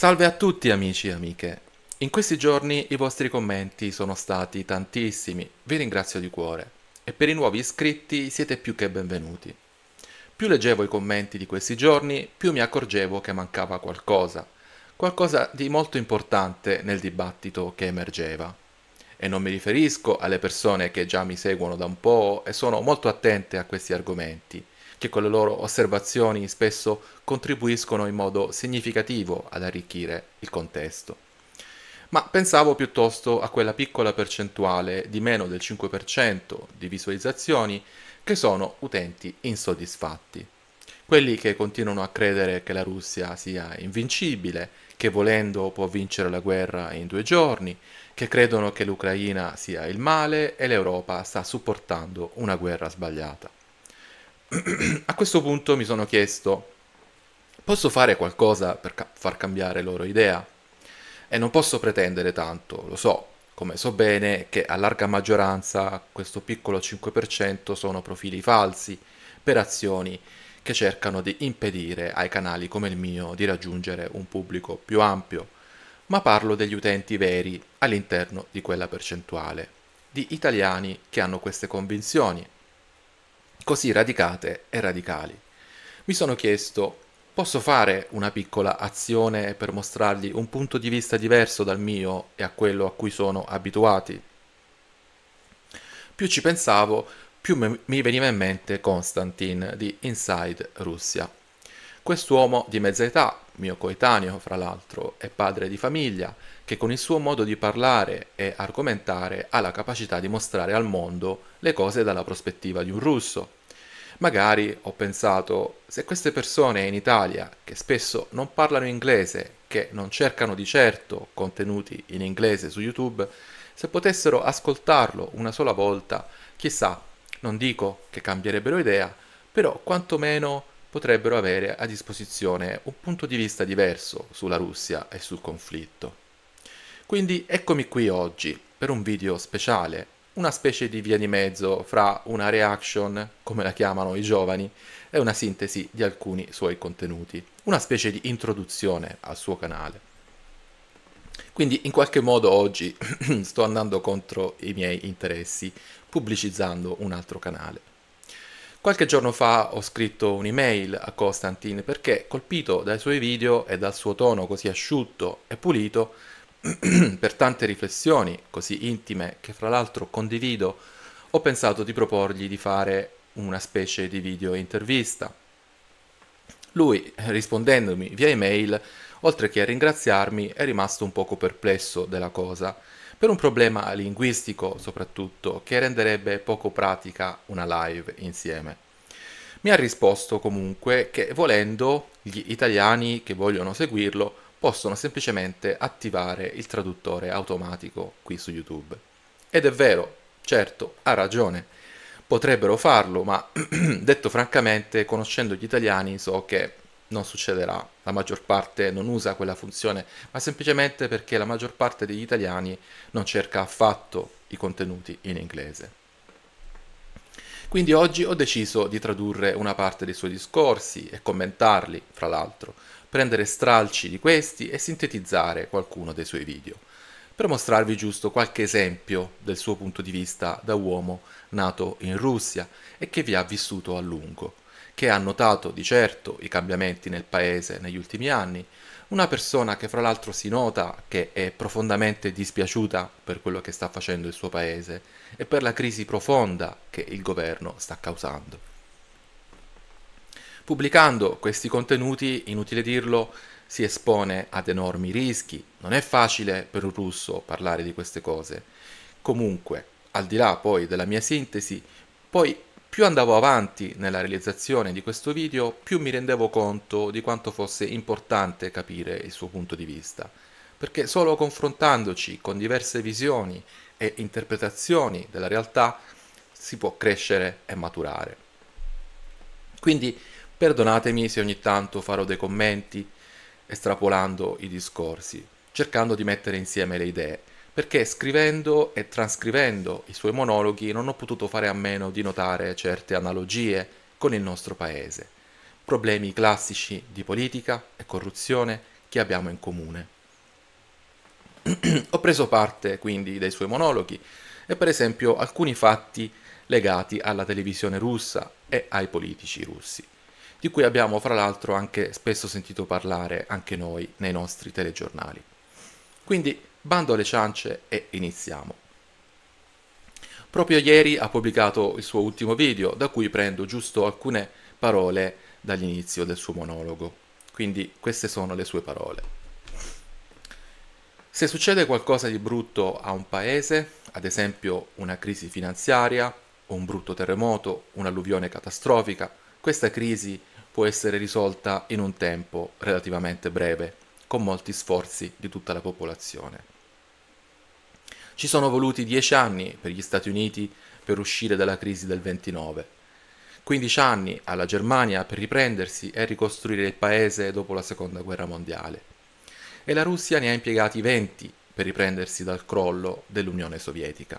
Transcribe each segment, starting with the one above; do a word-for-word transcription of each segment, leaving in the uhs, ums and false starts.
Salve a tutti amici e amiche, in questi giorni i vostri commenti sono stati tantissimi, vi ringrazio di cuore e per i nuovi iscritti siete più che benvenuti. Più leggevo i commenti di questi giorni, più mi accorgevo che mancava qualcosa, qualcosa di molto importante nel dibattito che emergeva. E non mi riferisco alle persone che già mi seguono da un po' e sono molto attente a questi argomenti, che con le loro osservazioni spesso contribuiscono in modo significativo ad arricchire il contesto. Ma pensavo piuttosto a quella piccola percentuale di meno del cinque per cento di visualizzazioni che sono utenti insoddisfatti, quelli che continuano a credere che la Russia sia invincibile, che volendo può vincere la guerra in due giorni, che credono che l'Ucraina sia il male e l'Europa sta supportando una guerra sbagliata. A questo punto mi sono chiesto, posso fare qualcosa per ca- far cambiare loro idea? E non posso pretendere tanto, lo so, come so bene che a larga maggioranza questo piccolo cinque per cento sono profili falsi per azioni che cercano di impedire ai canali come il mio di raggiungere un pubblico più ampio, ma parlo degli utenti veri all'interno di quella percentuale, di italiani che hanno queste convinzioni così radicate e radicali. Mi sono chiesto, posso fare una piccola azione per mostrargli un punto di vista diverso dal mio e a quello a cui sono abituati? Più ci pensavo, più mi veniva in mente Konstantin di Inside Russia. Quest'uomo di mezza età, mio coetaneo fra l'altro, è padre di famiglia, che con il suo modo di parlare e argomentare ha la capacità di mostrare al mondo le cose dalla prospettiva di un russo. Magari, ho pensato, se queste persone in Italia, che spesso non parlano inglese, che non cercano di certo contenuti in inglese su YouTube, se potessero ascoltarlo una sola volta, chissà, non dico che cambierebbero idea, però quantomeno potrebbero avere a disposizione un punto di vista diverso sulla Russia e sul conflitto. Quindi eccomi qui oggi, per un video speciale, una specie di via di mezzo fra una reaction, come la chiamano i giovani, e una sintesi di alcuni suoi contenuti, una specie di introduzione al suo canale. Quindi in qualche modo oggi sto andando contro i miei interessi, pubblicizzando un altro canale. Qualche giorno fa ho scritto un'email a Konstantin perché, colpito dai suoi video e dal suo tono così asciutto e pulito, per tante riflessioni così intime che fra l'altro condivido, ho pensato di proporgli di fare una specie di video intervista. Lui, rispondendomi via email, oltre che a ringraziarmi, è rimasto un poco perplesso della cosa, per un problema linguistico soprattutto, che renderebbe poco pratica una live insieme. Mi ha risposto comunque che volendo gli italiani che vogliono seguirlo possono semplicemente attivare il traduttore automatico qui su YouTube. Ed è vero, certo, ha ragione, potrebbero farlo, ma detto francamente, conoscendo gli italiani so che non succederà, la maggior parte non usa quella funzione, ma semplicemente perché la maggior parte degli italiani non cerca affatto i contenuti in inglese. Quindi oggi ho deciso di tradurre una parte dei suoi discorsi e commentarli, fra l'altro, prendere stralci di questi e sintetizzare qualcuno dei suoi video, per mostrarvi giusto qualche esempio del suo punto di vista da uomo nato in Russia e che vi ha vissuto a lungo, che ha notato di certo i cambiamenti nel paese negli ultimi anni, una persona che fra l'altro si nota che è profondamente dispiaciuta per quello che sta facendo il suo paese e per la crisi profonda che il governo sta causando. Pubblicando questi contenuti, inutile dirlo, si espone ad enormi rischi. Non è facile per un russo parlare di queste cose. Comunque, al di là poi della mia sintesi, poi più andavo avanti nella realizzazione di questo video, più mi rendevo conto di quanto fosse importante capire il suo punto di vista. Perché solo confrontandoci con diverse visioni e interpretazioni della realtà si può crescere e maturare. Quindi, perdonatemi se ogni tanto farò dei commenti estrapolando i discorsi, cercando di mettere insieme le idee, perché scrivendo e trascrivendo i suoi monologhi non ho potuto fare a meno di notare certe analogie con il nostro paese, problemi classici di politica e corruzione che abbiamo in comune. Ho preso parte quindi dei suoi monologhi e per esempio alcuni fatti legati alla televisione russa e ai politici russi, di cui abbiamo fra l'altro anche spesso sentito parlare anche noi nei nostri telegiornali. Quindi bando alle ciance e iniziamo. Proprio ieri ha pubblicato il suo ultimo video, da cui prendo giusto alcune parole dall'inizio del suo monologo. Quindi queste sono le sue parole. Se succede qualcosa di brutto a un paese, ad esempio una crisi finanziaria, o un brutto terremoto, un'alluvione catastrofica, questa crisi può essere risolta in un tempo relativamente breve, con molti sforzi di tutta la popolazione. Ci sono voluti dieci anni per gli Stati Uniti per uscire dalla crisi del ventinove, quindici anni alla Germania per riprendersi e ricostruire il paese dopo la Seconda Guerra Mondiale, e la Russia ne ha impiegati venti per riprendersi dal crollo dell'Unione Sovietica.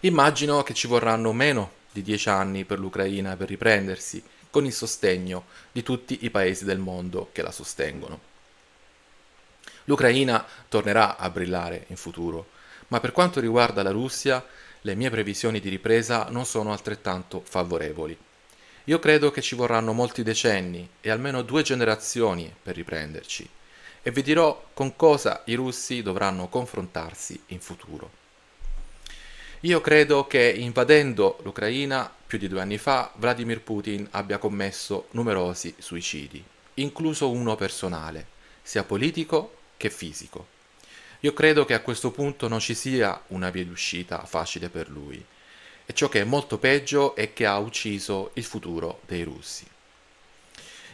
Immagino che ci vorranno meno di dieci anni per l'Ucraina per riprendersi, con il sostegno di tutti i paesi del mondo che la sostengono. L'Ucraina tornerà a brillare in futuro, ma per quanto riguarda la Russia, le mie previsioni di ripresa non sono altrettanto favorevoli. Io credo che ci vorranno molti decenni e almeno due generazioni per riprenderci, e vi dirò con cosa i russi dovranno confrontarsi in futuro. Io credo che invadendo l'Ucraina più di due anni fa, Vladimir Putin abbia commesso numerosi suicidi, incluso uno personale, sia politico che fisico. Io credo che a questo punto non ci sia una via d'uscita facile per lui, e ciò che è molto peggio è che ha ucciso il futuro dei russi.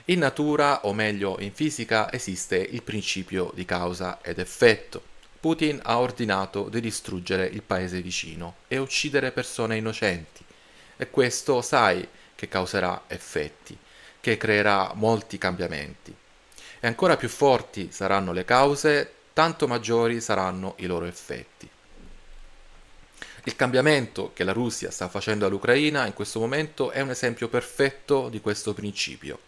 In natura, o meglio in fisica, esiste il principio di causa ed effetto. Putin ha ordinato di distruggere il paese vicino e uccidere persone innocenti, e questo sai che causerà effetti, che creerà molti cambiamenti. E ancora più forti saranno le cause, tanto maggiori saranno i loro effetti. Il cambiamento che la Russia sta facendo all'Ucraina in questo momento è un esempio perfetto di questo principio.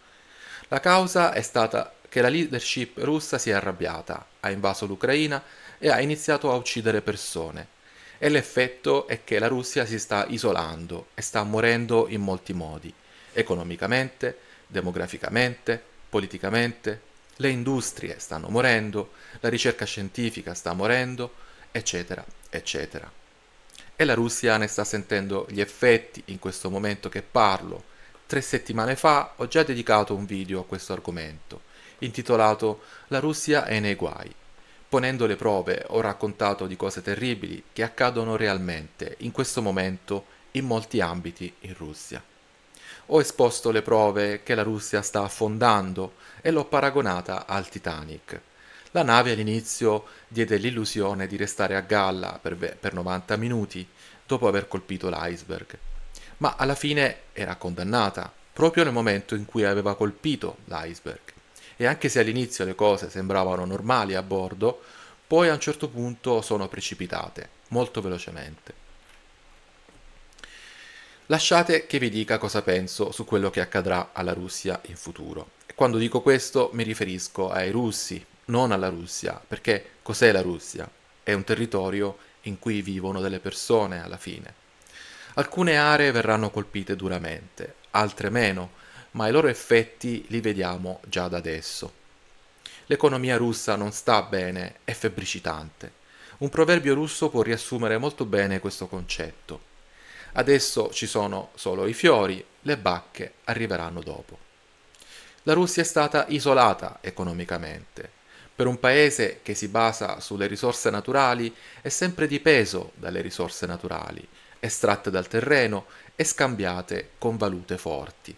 La causa è stata che la leadership russa si è arrabbiata, ha invaso l'Ucraina e ha iniziato a uccidere persone. E l'effetto è che la Russia si sta isolando e sta morendo in molti modi, economicamente, demograficamente, politicamente. Le industrie stanno morendo, la ricerca scientifica sta morendo, eccetera, eccetera. E la Russia ne sta sentendo gli effetti in questo momento che parlo. Tre settimane fa ho già dedicato un video a questo argomento, intitolato La Russia è nei guai. Ponendo le prove ho raccontato di cose terribili che accadono realmente in questo momento in molti ambiti in Russia. Ho esposto le prove che la Russia sta affondando e l'ho paragonata al Titanic. La nave all'inizio diede l'illusione di restare a galla per, per novanta minuti dopo aver colpito l'iceberg, ma alla fine era condannata proprio nel momento in cui aveva colpito l'iceberg. E anche se all'inizio le cose sembravano normali a bordo, poi a un certo punto sono precipitate molto velocemente. Lasciate che vi dica cosa penso su quello che accadrà alla Russia in futuro. E quando dico questo mi riferisco ai russi, non alla Russia, perché cos'è la Russia? È un territorio in cui vivono delle persone alla fine. Alcune aree verranno colpite duramente, altre meno, ma i loro effetti li vediamo già da adesso. L'economia russa non sta bene, è febbricitante. Un proverbio russo può riassumere molto bene questo concetto. Adesso ci sono solo i fiori, le bacche arriveranno dopo. La Russia è stata isolata economicamente. Per un paese che si basa sulle risorse naturali è sempre dipeso dalle risorse naturali, estratte dal terreno e scambiate con valute forti.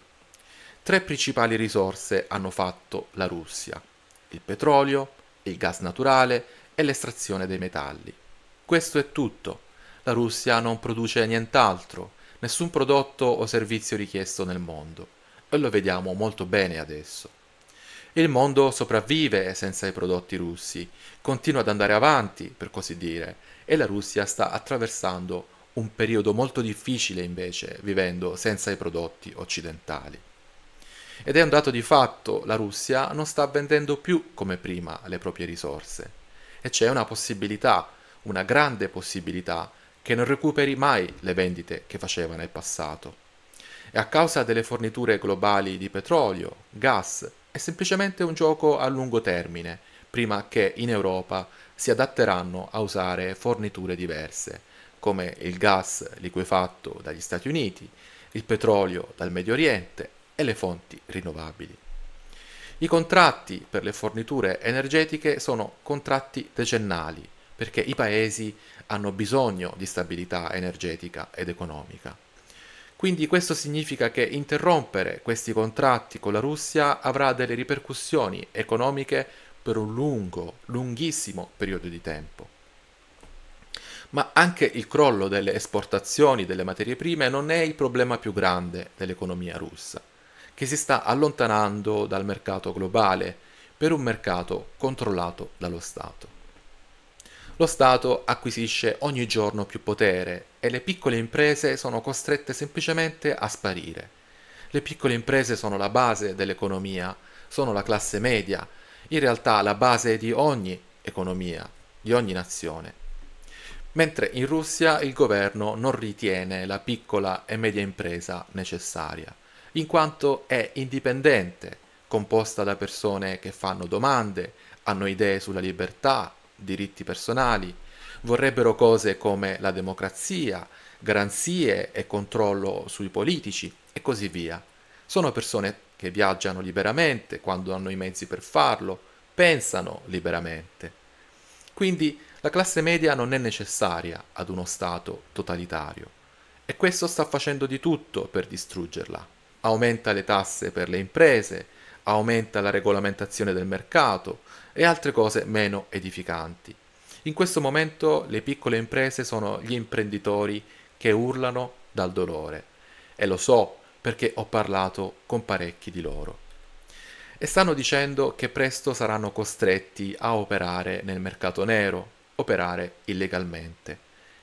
Tre principali risorse hanno fatto la Russia: il petrolio, il gas naturale e l'estrazione dei metalli. Questo è tutto. La Russia non produce nient'altro, nessun prodotto o servizio richiesto nel mondo, e lo vediamo molto bene adesso. Il mondo sopravvive senza i prodotti russi, continua ad andare avanti, per così dire, e la Russia sta attraversando un periodo molto difficile invece, vivendo senza i prodotti occidentali. Ed è un dato di fatto, la Russia non sta vendendo più come prima le proprie risorse. E c'è una possibilità, una grande possibilità, che non recuperi mai le vendite che faceva nel passato. E a causa delle forniture globali di petrolio, gas, è semplicemente un gioco a lungo termine, prima che in Europa si adatteranno a usare forniture diverse, come il gas liquefatto dagli Stati Uniti, il petrolio dal Medio Oriente e le fonti rinnovabili. I contratti per le forniture energetiche sono contratti decennali, perché i paesi hanno bisogno di stabilità energetica ed economica. Quindi questo significa che interrompere questi contratti con la Russia avrà delle ripercussioni economiche per un lungo, lunghissimo periodo di tempo. Ma anche il crollo delle esportazioni delle materie prime non è il problema più grande dell'economia russa, che si sta allontanando dal mercato globale per un mercato controllato dallo Stato. Lo Stato acquisisce ogni giorno più potere e le piccole imprese sono costrette semplicemente a sparire. Le piccole imprese sono la base dell'economia, sono la classe media, in realtà la base di ogni economia, di ogni nazione. Mentre in Russia il governo non ritiene la piccola e media impresa necessaria, in quanto è indipendente, composta da persone che fanno domande, hanno idee sulla libertà, diritti personali, vorrebbero cose come la democrazia, garanzie e controllo sui politici e così via. Sono persone che viaggiano liberamente quando hanno i mezzi per farlo, pensano liberamente. Quindi la classe media non è necessaria ad uno Stato totalitario e questo sta facendo di tutto per distruggerla. Aumenta le tasse per le imprese, aumenta la regolamentazione del mercato e altre cose meno edificanti. In questo momento le piccole imprese sono gli imprenditori che urlano dal dolore. E lo so perché ho parlato con parecchi di loro. E stanno dicendo che presto saranno costretti a operare nel mercato nero, operare illegalmente.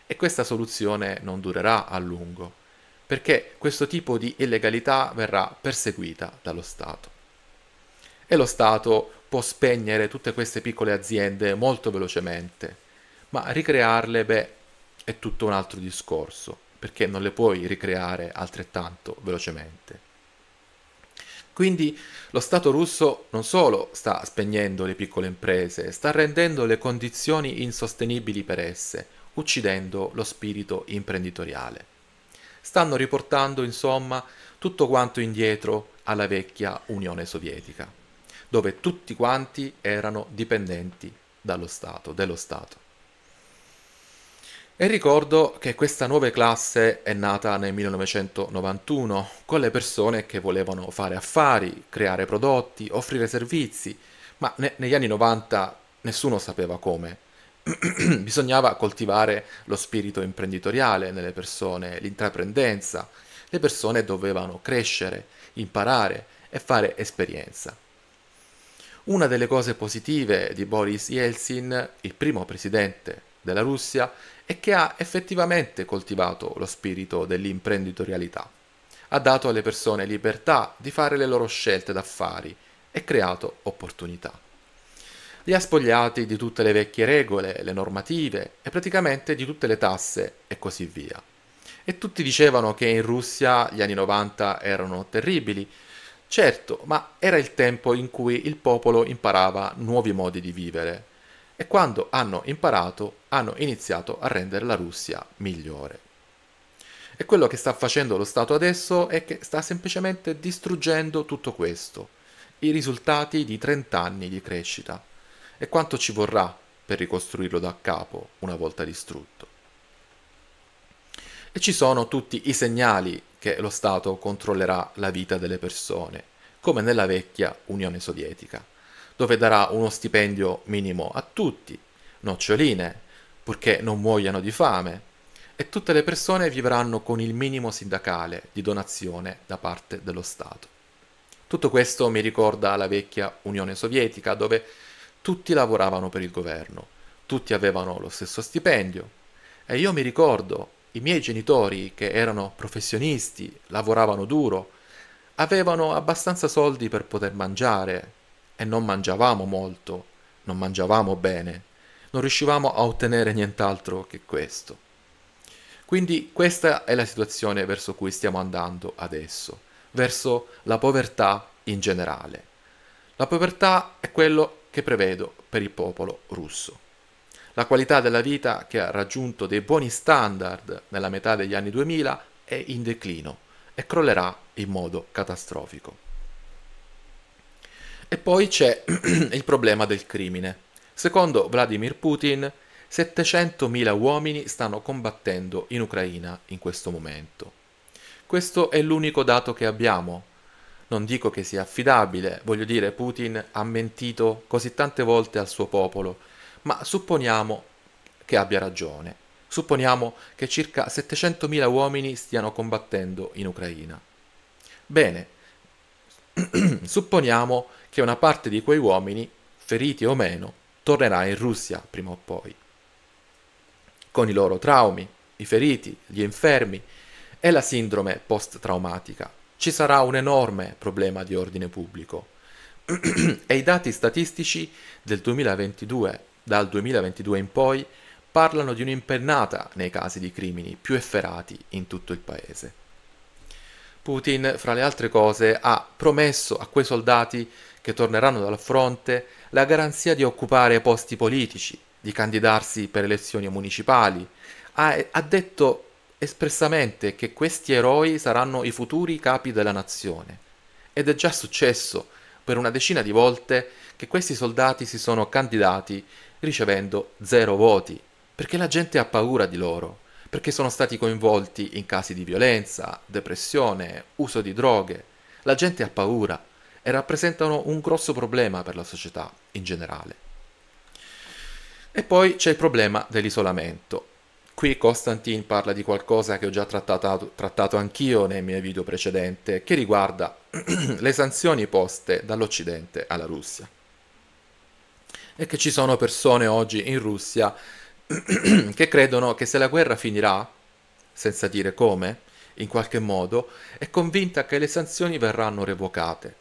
E questa soluzione non durerà a lungo, perché questo tipo di illegalità verrà perseguita dallo Stato. E lo Stato può spegnere tutte queste piccole aziende molto velocemente, ma ricrearle, beh, è tutto un altro discorso, perché non le puoi ricreare altrettanto velocemente. Quindi lo Stato russo non solo sta spegnendo le piccole imprese, sta rendendo le condizioni insostenibili per esse, uccidendo lo spirito imprenditoriale. Stanno riportando, insomma, tutto quanto indietro alla vecchia Unione Sovietica, dove tutti quanti erano dipendenti dallo Stato, dello Stato. E ricordo che questa nuova classe è nata nel millenovecentonovantuno con le persone che volevano fare affari, creare prodotti, offrire servizi, ma ne- negli anni novanta nessuno sapeva come. Bisognava coltivare lo spirito imprenditoriale nelle persone, l'intraprendenza. Le persone dovevano crescere, imparare e fare esperienza. Una delle cose positive di Boris Yeltsin, il primo presidente della Russia, è che ha effettivamente coltivato lo spirito dell'imprenditorialità. Ha dato alle persone libertà di fare le loro scelte d'affari e creato opportunità. Li ha spogliati di tutte le vecchie regole, le normative e praticamente di tutte le tasse e così via. E tutti dicevano che in Russia gli anni novanta erano terribili. Certo, ma era il tempo in cui il popolo imparava nuovi modi di vivere e quando hanno imparato hanno iniziato a rendere la Russia migliore. E quello che sta facendo lo Stato adesso è che sta semplicemente distruggendo tutto questo, i risultati di trent'anni di crescita e quanto ci vorrà per ricostruirlo da capo una volta distrutto. E ci sono tutti i segnali che lo Stato controllerà la vita delle persone, come nella vecchia Unione Sovietica, dove darà uno stipendio minimo a tutti, noccioline, purché non muoiano di fame, e tutte le persone vivranno con il minimo sindacale di donazione da parte dello Stato. Tutto questo mi ricorda la vecchia Unione Sovietica, dove tutti lavoravano per il governo, tutti avevano lo stesso stipendio, e io mi ricordo i miei genitori, che erano professionisti, lavoravano duro, avevano abbastanza soldi per poter mangiare, e non mangiavamo molto, non mangiavamo bene, non riuscivamo a ottenere nient'altro che questo. Quindi questa è la situazione verso cui stiamo andando adesso, verso la povertà in generale. La povertà è quello che prevedo per il popolo russo. La qualità della vita, che ha raggiunto dei buoni standard nella metà degli anni duemila, è in declino e crollerà in modo catastrofico. E poi c'è il problema del crimine. Secondo Vladimir Putin, settecentomila uomini stanno combattendo in Ucraina in questo momento. Questo è l'unico dato che abbiamo. Non dico che sia affidabile, voglio dire, Putin ha mentito così tante volte al suo popolo, ma supponiamo che abbia ragione. Supponiamo che circa settecentomila uomini stiano combattendo in Ucraina. Bene, supponiamo che una parte di quei uomini, feriti o meno, tornerà in Russia prima o poi, con i loro traumi, i feriti, gli infermi e la sindrome post-traumatica. Ci sarà un enorme problema di ordine pubblico e i dati statistici del duemilaventidue, dal duemilaventidue in poi, parlano di un'impennata nei casi di crimini più efferati in tutto il paese. Putin, fra le altre cose, ha promesso a quei soldati che torneranno dal fronte la garanzia di occupare posti politici, di candidarsi per elezioni municipali. Ha, ha detto espressamente che questi eroi saranno i futuri capi della nazione. Ed è già successo per una decina di volte che questi soldati si sono candidati ricevendo zero voti, perché la gente ha paura di loro, perché sono stati coinvolti in casi di violenza, depressione, uso di droghe. La gente ha paura e rappresentano un grosso problema per la società in generale. E poi c'è il problema dell'isolamento. Qui Konstantin parla di qualcosa che ho già trattato, trattato anch'io nei miei video precedenti, che riguarda le sanzioni poste dall'Occidente alla Russia. E che ci sono persone oggi in Russia che credono che se la guerra finirà, senza dire come, in qualche modo, è convinta che le sanzioni verranno revocate.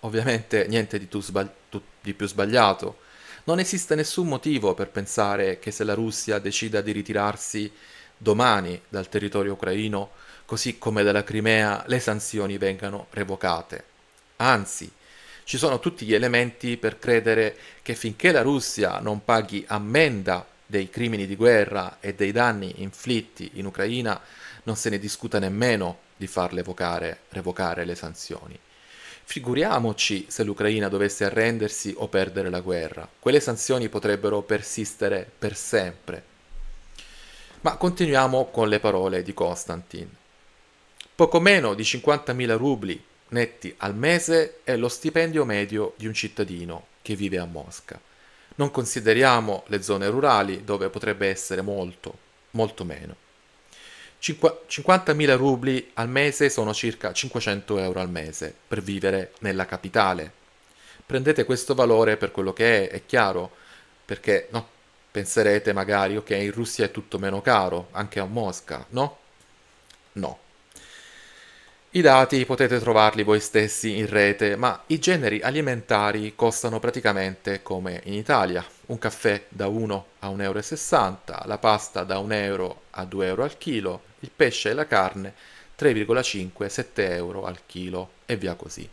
Ovviamente niente di, tu sbagli- tu- di più sbagliato. Non esiste nessun motivo per pensare che se la Russia decida di ritirarsi domani dal territorio ucraino, così come dalla Crimea, le sanzioni vengano revocate. Anzi, ci sono tutti gli elementi per credere che finché la Russia non paghi ammenda dei crimini di guerra e dei danni inflitti in Ucraina, non se ne discuta nemmeno di farle revocare le sanzioni. Figuriamoci se l'Ucraina dovesse arrendersi o perdere la guerra. Quelle sanzioni potrebbero persistere per sempre. Ma continuiamo con le parole di Konstantin. Poco meno di cinquantamila rubli netti al mese è lo stipendio medio di un cittadino che vive a Mosca. Non consideriamo le zone rurali, dove potrebbe essere molto, molto meno. cinquantamila rubli al mese sono circa cinquecento euro al mese per vivere nella capitale. Prendete questo valore per quello che è, è chiaro, perché no, penserete magari, ok, in Russia è tutto meno caro, anche a Mosca, no? No. I dati potete trovarli voi stessi in rete, ma i generi alimentari costano praticamente come in Italia. Un caffè da uno a un euro e sessanta, la pasta da un euro a due euro al chilo, il pesce e la carne tre virgola cinque sette euro al chilo e via così.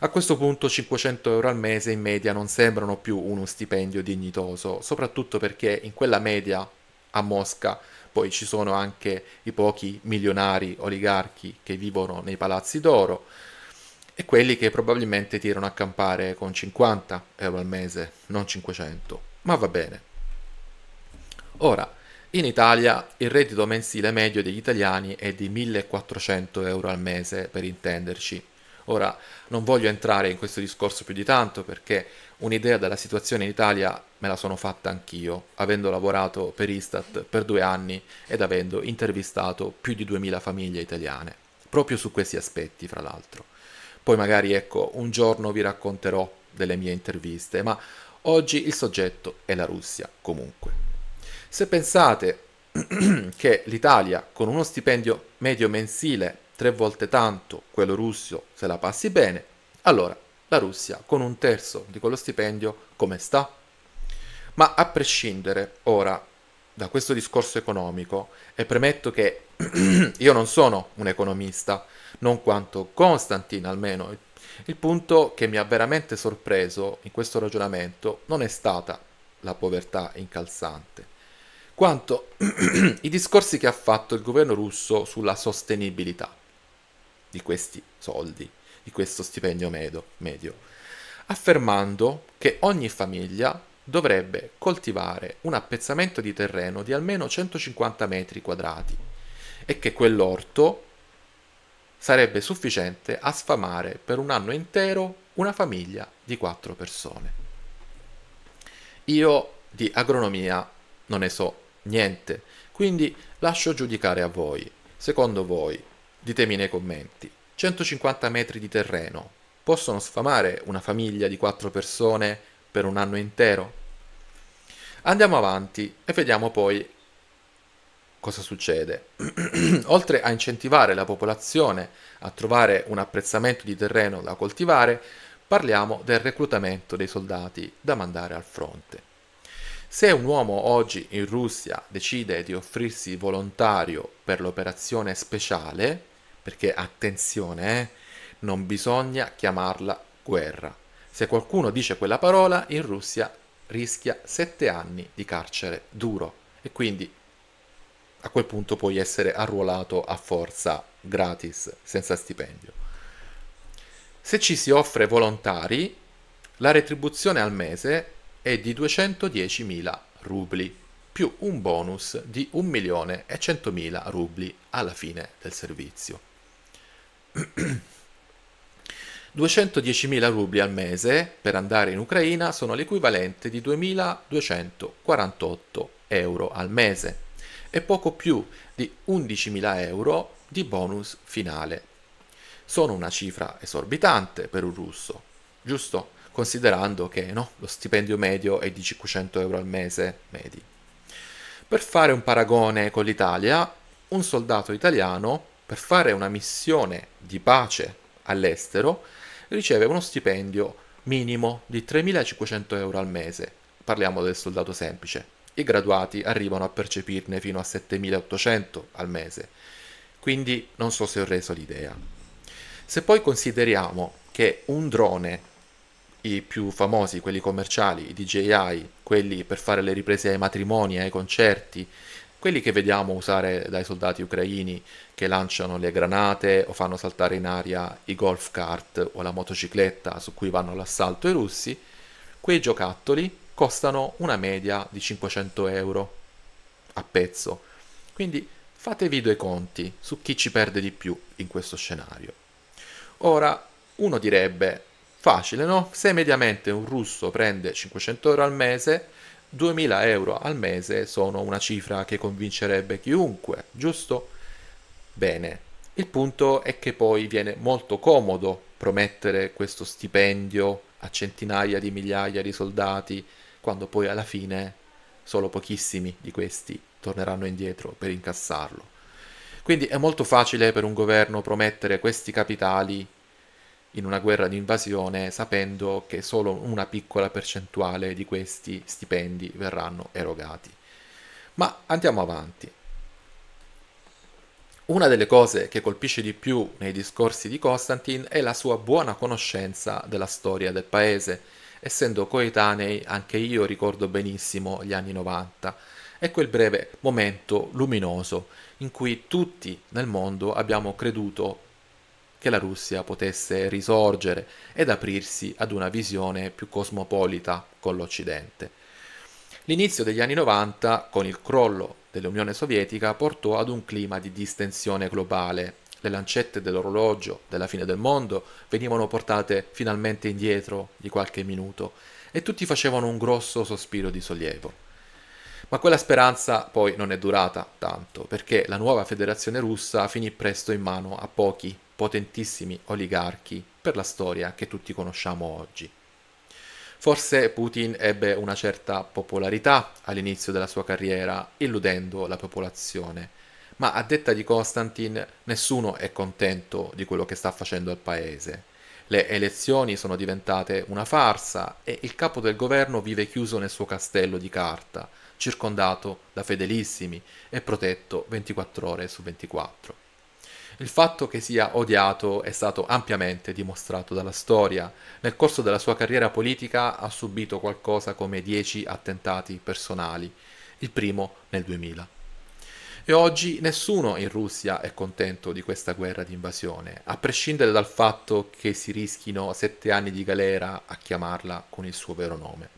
A questo punto cinquecento euro al mese in media non sembrano più uno stipendio dignitoso, soprattutto perché in quella media a Mosca poi ci sono anche i pochi milionari oligarchi che vivono nei palazzi d'oro e quelli che probabilmente tirano a campare con cinquanta euro al mese, non cinquecento, ma va bene. Ora, in Italia il reddito mensile medio degli italiani è di millequattrocento euro al mese, per intenderci. Ora, non voglio entrare in questo discorso più di tanto perché un'idea della situazione in Italia me la sono fatta anch'io, avendo lavorato per Istat per due anni ed avendo intervistato più di duemila famiglie italiane, proprio su questi aspetti, fra l'altro. Poi magari, ecco, un giorno vi racconterò delle mie interviste, ma oggi il soggetto è la Russia, comunque. Se pensate che l'Italia, con uno stipendio medio mensile tre volte tanto quello russo se la passi bene, allora la Russia con un terzo di quello stipendio come sta? Ma a prescindere ora da questo discorso economico, e premetto che io non sono un economista, non quanto Konstantin almeno, il punto che mi ha veramente sorpreso in questo ragionamento non è stata la povertà incalzante, quanto i discorsi che ha fatto il governo russo sulla sostenibilità di questi soldi, di questo stipendio medio, medio, affermando che ogni famiglia dovrebbe coltivare un appezzamento di terreno di almeno centocinquanta metri quadrati e che quell'orto sarebbe sufficiente a sfamare per un anno intero una famiglia di quattro persone. Io di agronomia non ne so niente, quindi lascio giudicare a voi. Secondo voi, ditemi nei commenti, centocinquanta metri di terreno possono sfamare una famiglia di quattro persone per un anno intero? Andiamo avanti e vediamo poi cosa succede. Oltre a incentivare la popolazione a trovare un apprezzamento di terreno da coltivare, parliamo del reclutamento dei soldati da mandare al fronte. Se un uomo oggi in Russia decide di offrirsi volontario per l'operazione speciale, perché attenzione, eh, non bisogna chiamarla guerra. Se qualcuno dice quella parola, in Russia rischia sette anni di carcere duro e quindi a quel punto puoi essere arruolato a forza, gratis, senza stipendio. Se ci si offre volontari, la retribuzione al mese è di duecentodiecimila rubli, più un bonus di un milione e centomila rubli alla fine del servizio. duecentodiecimila rubli al mese per andare in Ucraina sono l'equivalente di duemiladuecentoquarantotto euro al mese e poco più di undicimila euro di bonus finale. Sono una cifra esorbitante per un russo, giusto? Considerando che no, lo stipendio medio è di cinquecento euro al mese medi. Per fare un paragone con l'Italia, un soldato italiano per fare una missione di pace all'estero riceve uno stipendio minimo di tremilacinquecento euro al mese. Parliamo del soldato semplice. I graduati arrivano a percepirne fino a settemilaottocento al mese, quindi non so se ho reso l'idea. Se poi consideriamo che un drone, i più famosi, quelli commerciali, i D J I, quelli per fare le riprese ai matrimoni, ai concerti, quelli che vediamo usare dai soldati ucraini che lanciano le granate o fanno saltare in aria i golf cart o la motocicletta su cui vanno all'assalto i russi, quei giocattoli costano una media di cinquecento euro a pezzo. Quindi fatevi due conti su chi ci perde di più in questo scenario. Ora, uno direbbe, facile no? Se mediamente un russo prende cinquecento euro al mese, duemila euro al mese sono una cifra che convincerebbe chiunque, giusto? Bene, il punto è che poi viene molto comodo promettere questo stipendio a centinaia di migliaia di soldati, quando poi alla fine solo pochissimi di questi torneranno indietro per incassarlo. Quindi è molto facile per un governo promettere questi capitali in una guerra di invasione, sapendo che solo una piccola percentuale di questi stipendi verranno erogati. Ma andiamo avanti. Una delle cose che colpisce di più nei discorsi di Konstantin è la sua buona conoscenza della storia del paese. Essendo coetanei, anche io ricordo benissimo gli anni novanta e quel breve momento luminoso in cui tutti nel mondo abbiamo creduto che la Russia potesse risorgere ed aprirsi ad una visione più cosmopolita con l'Occidente. L'inizio degli anni novanta, con il crollo dell'Unione Sovietica, portò ad un clima di distensione globale. Le lancette dell'orologio della fine del mondo venivano portate finalmente indietro di qualche minuto e tutti facevano un grosso sospiro di sollievo. Ma quella speranza poi non è durata tanto, perché la nuova federazione russa finì presto in mano a pochi potentissimi oligarchi per la storia che tutti conosciamo oggi. Forse Putin ebbe una certa popolarità all'inizio della sua carriera, illudendo la popolazione, ma a detta di Konstantin nessuno è contento di quello che sta facendo al paese. Le elezioni sono diventate una farsa e il capo del governo vive chiuso nel suo castello di carta, circondato da fedelissimi e protetto ventiquattro ore su ventiquattro. Il fatto che sia odiato è stato ampiamente dimostrato dalla storia. Nel corso della sua carriera politica ha subito qualcosa come dieci attentati personali, il primo nel duemila. E oggi nessuno in Russia è contento di questa guerra di invasione, a prescindere dal fatto che si rischino sette anni di galera a chiamarla con il suo vero nome.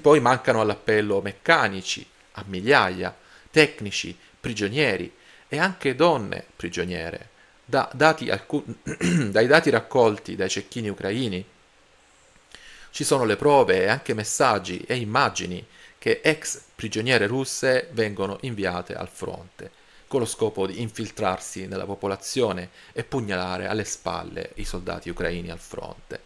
Poi mancano all'appello meccanici, a migliaia, tecnici, prigionieri e anche donne prigioniere. Da dati dai dati raccolti dai cecchini ucraini ci sono le prove e anche messaggi e immagini che ex prigioniere russe vengono inviate al fronte, con lo scopo di infiltrarsi nella popolazione e pugnalare alle spalle i soldati ucraini al fronte.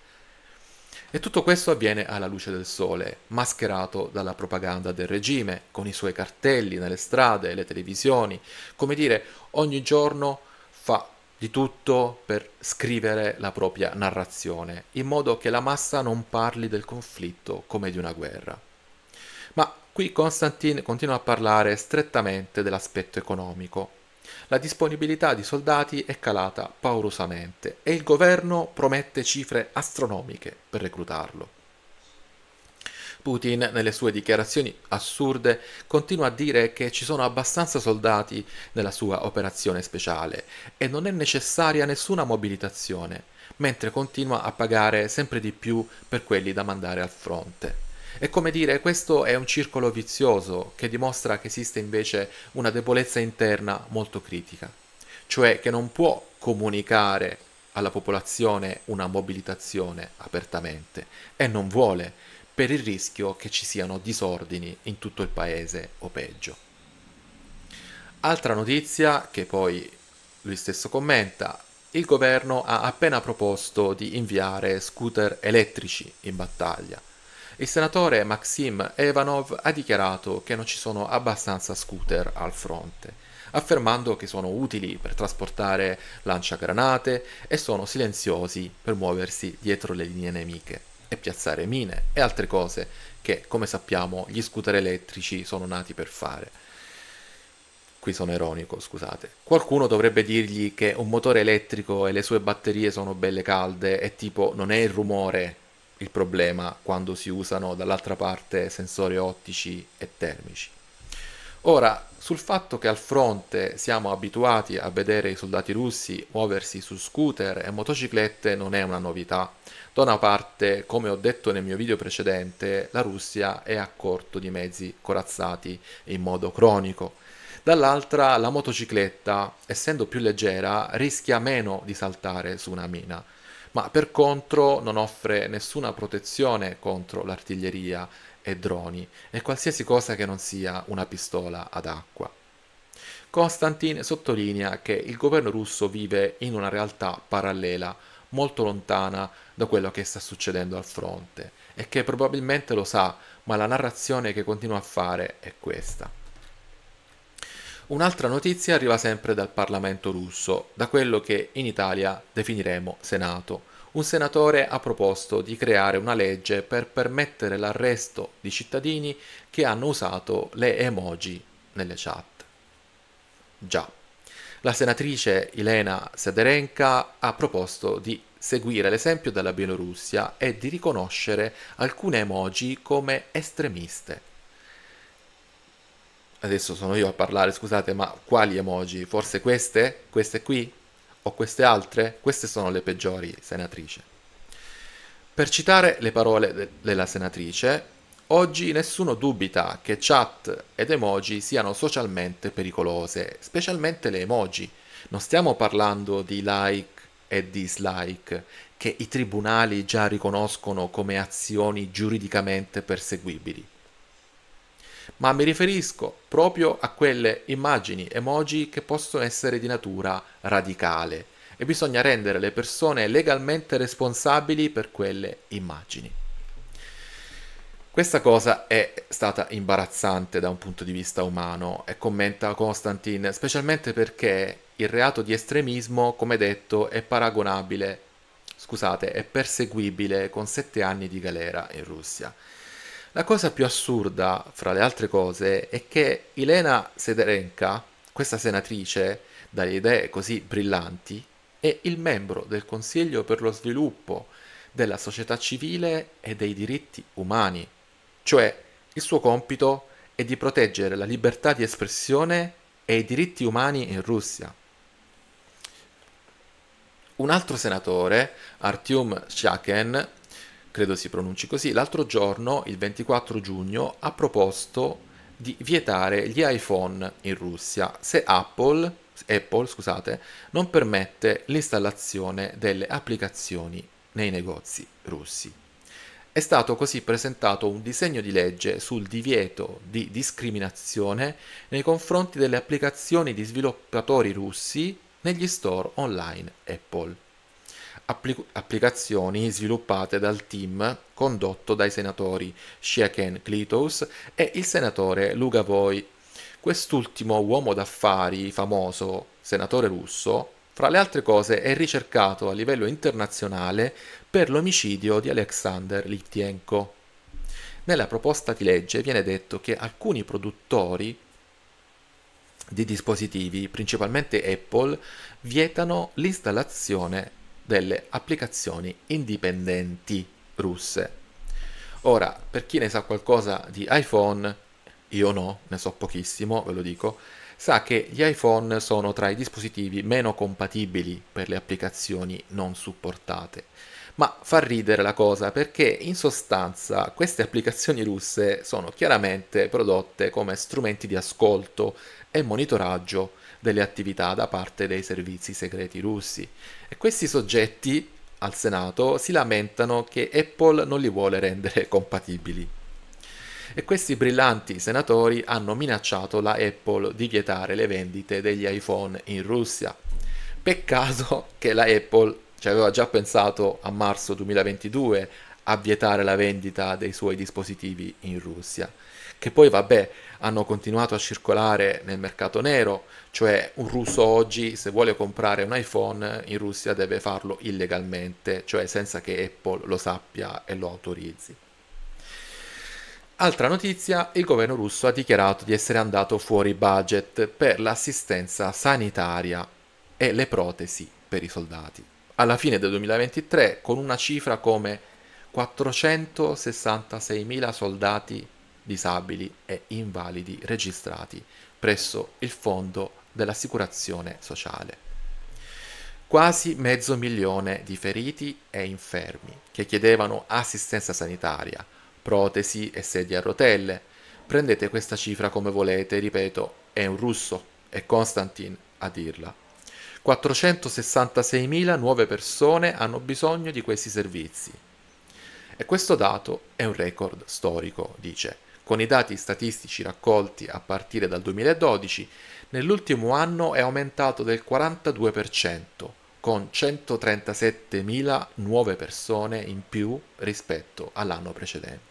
E tutto questo avviene alla luce del sole, mascherato dalla propaganda del regime, con i suoi cartelli nelle strade, le televisioni, come dire, ogni giorno fa di tutto per scrivere la propria narrazione, in modo che la massa non parli del conflitto come di una guerra. Ma qui Konstantin continua a parlare strettamente dell'aspetto economico. La disponibilità di soldati è calata paurosamente e il governo promette cifre astronomiche per reclutarlo. Putin, nelle sue dichiarazioni assurde, continua a dire che ci sono abbastanza soldati nella sua operazione speciale e non è necessaria nessuna mobilitazione, mentre continua a pagare sempre di più per quelli da mandare al fronte. È come dire, questo è un circolo vizioso che dimostra che esiste invece una debolezza interna molto critica, cioè che non può comunicare alla popolazione una mobilitazione apertamente e non vuole, per il rischio che ci siano disordini in tutto il paese o peggio. Altra notizia che poi lui stesso commenta: il governo ha appena proposto di inviare scooter elettrici in battaglia. Il senatore Maxim Ivanov ha dichiarato che non ci sono abbastanza scooter al fronte, affermando che sono utili per trasportare lanciagranate e sono silenziosi per muoversi dietro le linee nemiche e piazzare mine e altre cose che, come sappiamo, gli scooter elettrici sono nati per fare. Qui sono ironico, scusate. Qualcuno dovrebbe dirgli che un motore elettrico e le sue batterie sono belle calde e tipo non è il rumore il problema quando si usano dall'altra parte sensori ottici e termici. Ora, sul fatto che al fronte siamo abituati a vedere i soldati russi muoversi su scooter e motociclette non è una novità. Da una parte, come ho detto nel mio video precedente, la Russia è a corto di mezzi corazzati in modo cronico. Dall'altra, la motocicletta, essendo più leggera, rischia meno di saltare su una mina, ma per contro non offre nessuna protezione contro l'artiglieria e droni e qualsiasi cosa che non sia una pistola ad acqua. Konstantin sottolinea che il governo russo vive in una realtà parallela, molto lontana da quello che sta succedendo al fronte, e che probabilmente lo sa, ma la narrazione che continua a fare è questa. Un'altra notizia arriva sempre dal Parlamento russo, da quello che in Italia definiremo Senato. Un senatore ha proposto di creare una legge per permettere l'arresto di cittadini che hanno usato le emoji nelle chat. Già, la senatrice Elena Sederenka ha proposto di seguire l'esempio della Bielorussia e di riconoscere alcune emoji come estremiste. Adesso sono io a parlare, scusate, ma quali emoji? Forse queste? Queste qui? O queste altre? Queste sono le peggiori, senatrice. Per citare le parole de- della senatrice, oggi nessuno dubita che chat ed emoji siano socialmente pericolose, specialmente le emoji. Non stiamo parlando di like e dislike, che i tribunali già riconoscono come azioni giuridicamente perseguibili, ma mi riferisco proprio a quelle immagini, emoji, che possono essere di natura radicale e bisogna rendere le persone legalmente responsabili per quelle immagini. Questa cosa è stata imbarazzante da un punto di vista umano, e commenta Konstantin, specialmente perché il reato di estremismo, come detto, è paragonabile, scusate, è perseguibile con sette anni di galera in Russia. La cosa più assurda, fra le altre cose, è che Elena Sederenka, questa senatrice dalle idee così brillanti, è il membro del Consiglio per lo sviluppo della società civile e dei diritti umani, cioè il suo compito è di proteggere la libertà di espressione e i diritti umani in Russia. Un altro senatore, Artyom Sheikin, credo si pronunci così, l'altro giorno, il ventiquattro giugno, ha proposto di vietare gli iPhone in Russia se Apple, Apple scusate, non permette l'installazione delle applicazioni nei negozi russi. È stato così presentato un disegno di legge sul divieto di discriminazione nei confronti delle applicazioni di sviluppatori russi negli store online Apple. Applic- applicazioni sviluppate dal team condotto dai senatori Sheikin Klitos e il senatore Lugavoy. Quest'ultimo uomo d'affari famoso, senatore russo, fra le altre cose è ricercato a livello internazionale per l'omicidio di Alexander Litvinenko. Nella proposta di legge viene detto che alcuni produttori di dispositivi, principalmente Apple, vietano l'installazione delle applicazioni indipendenti russe. Ora, per chi ne sa qualcosa di iPhone, io no, ne so pochissimo, ve lo dico, sa che gli iPhone sono tra i dispositivi meno compatibili per le applicazioni non supportate. Ma fa ridere la cosa perché in sostanza queste applicazioni russe sono chiaramente prodotte come strumenti di ascolto e monitoraggio delle attività da parte dei servizi segreti russi. E questi soggetti al Senato si lamentano che Apple non li vuole rendere compatibili. E questi brillanti senatori hanno minacciato la Apple di vietare le vendite degli iPhone in Russia. Peccato che la Apple ci aveva già pensato a marzo duemilaventidue a vietare la vendita dei suoi dispositivi in Russia, che poi vabbè hanno continuato a circolare nel mercato nero, cioè un russo oggi se vuole comprare un iPhone in Russia deve farlo illegalmente, cioè senza che Apple lo sappia e lo autorizzi. Altra notizia, il governo russo ha dichiarato di essere andato fuori budget per l'assistenza sanitaria e le protesi per i soldati. Alla fine del duemilaventitré, con una cifra come quattrocentosessantaseimila soldati disabili e invalidi registrati presso il Fondo dell'Assicurazione Sociale. Quasi mezzo milione di feriti e infermi che chiedevano assistenza sanitaria, protesi e sedie a rotelle. Prendete questa cifra come volete, ripeto, è un russo, è Konstantin a dirla. quattrocentosessantaseimila nuove persone hanno bisogno di questi servizi. E questo dato è un record storico, dice. Con i dati statistici raccolti a partire dal duemiladodici, nell'ultimo anno è aumentato del quarantadue per cento, con centotrentasettemila nuove persone in più rispetto all'anno precedente.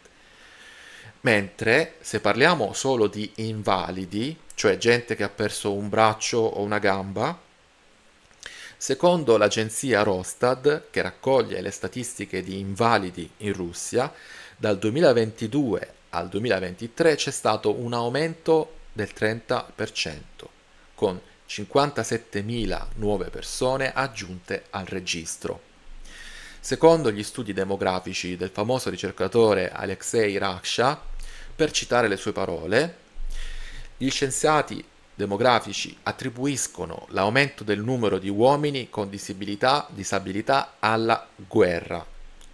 Mentre se parliamo solo di invalidi, cioè gente che ha perso un braccio o una gamba, secondo l'agenzia Rostad, che raccoglie le statistiche di invalidi in Russia, dal duemilaventidue al duemilaventitré c'è stato un aumento del trenta per cento, con cinquantasettemila nuove persone aggiunte al registro. Secondo gli studi demografici del famoso ricercatore Alexei Raksha, per citare le sue parole, gli scienziati demografici attribuiscono l'aumento del numero di uomini con disabilità, disabilità alla guerra.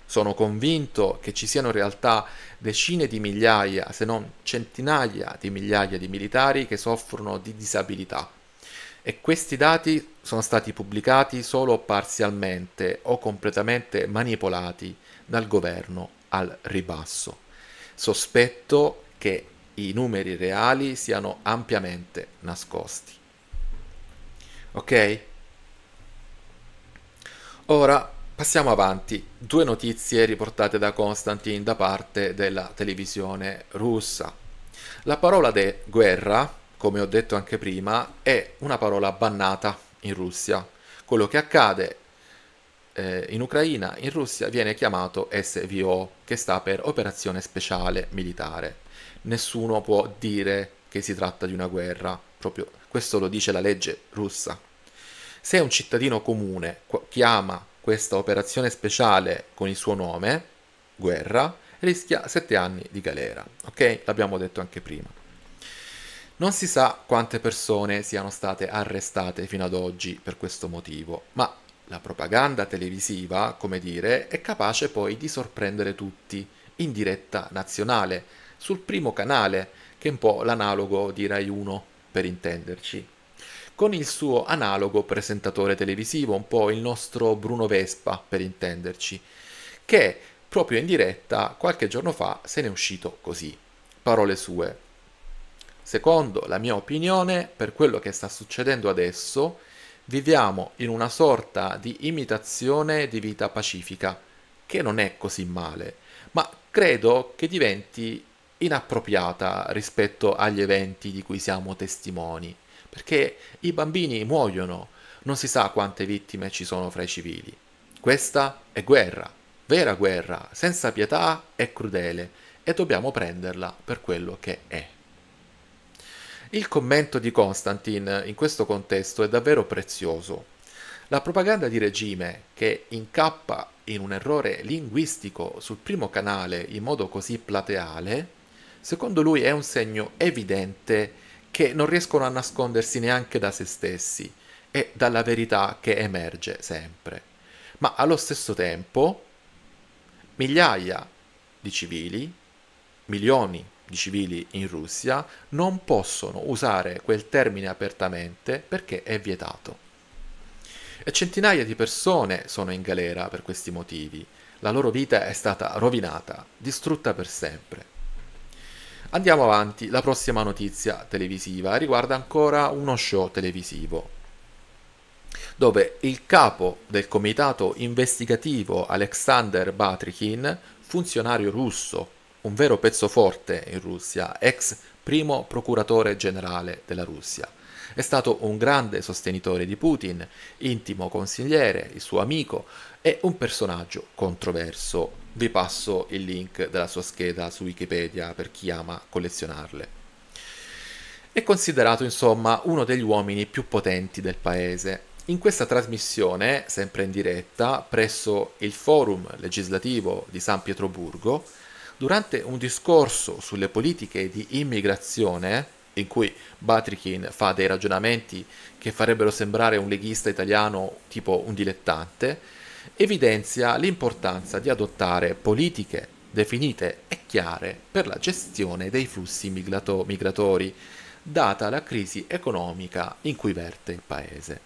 Sono convinto che ci siano in realtà decine di migliaia, se non centinaia di migliaia di militari che soffrono di disabilità. E questi dati sono stati pubblicati solo parzialmente o completamente manipolati dal governo al ribasso. Sospetto che i numeri reali siano ampiamente nascosti. Ok? Ora Passiamo avanti. Due notizie riportate da Konstantin da parte della televisione russa. La parola de guerra, come ho detto anche prima, è una parola bannata in Russia. Quello che accade eh, in Ucraina, in Russia, viene chiamato S V O, che sta per Operazione Speciale Militare. Nessuno può dire che si tratta di una guerra, proprio questo lo dice la legge russa. Se un cittadino comune chiama questa operazione speciale con il suo nome, guerra, rischia sette anni di galera, ok? L'abbiamo detto anche prima. Non si sa quante persone siano state arrestate fino ad oggi per questo motivo, ma la propaganda televisiva, come dire, è capace poi di sorprendere tutti in diretta nazionale, sul primo canale, che è un po' l'analogo di Rai uno, per intenderci, con il suo analogo presentatore televisivo, un po' il nostro Bruno Vespa, per intenderci, che proprio in diretta qualche giorno fa se n'è uscito così. Parole sue. Secondo la mia opinione, per quello che sta succedendo adesso, viviamo in una sorta di imitazione di vita pacifica, che non è così male, ma credo che diventi inappropriata rispetto agli eventi di cui siamo testimoni, perché i bambini muoiono, non si sa quante vittime ci sono fra i civili. Questa è guerra, vera guerra, senza pietà e crudele, e dobbiamo prenderla per quello che è. Il commento di Konstantin in questo contesto è davvero prezioso. La propaganda di regime, che incappa in un errore linguistico sul primo canale in modo così plateale, secondo lui è un segno evidente che non riescono a nascondersi neanche da se stessi e dalla verità che emerge sempre. Ma allo stesso tempo migliaia di civili, milioni di civili in Russia, non possono usare quel termine apertamente perché è vietato. E centinaia di persone sono in galera per questi motivi. La loro vita è stata rovinata, distrutta per sempre. Andiamo avanti, la prossima notizia televisiva riguarda ancora uno show televisivo, dove il capo del comitato investigativo Alexander Bastrykin, funzionario russo, un vero pezzo forte in Russia, ex primo procuratore generale della Russia, è stato un grande sostenitore di Putin, intimo consigliere, il suo amico e un personaggio controverso. Vi passo il link della sua scheda su Wikipedia per chi ama collezionarle. È considerato insomma uno degli uomini più potenti del paese. In questa trasmissione, sempre in diretta, presso il Forum Legislativo di San Pietroburgo, durante un discorso sulle politiche di immigrazione, in cui Bastrykin fa dei ragionamenti che farebbero sembrare un leghista italiano tipo un dilettante, evidenzia l'importanza di adottare politiche definite e chiare per la gestione dei flussi migrato- migratori, data la crisi economica in cui verte il paese.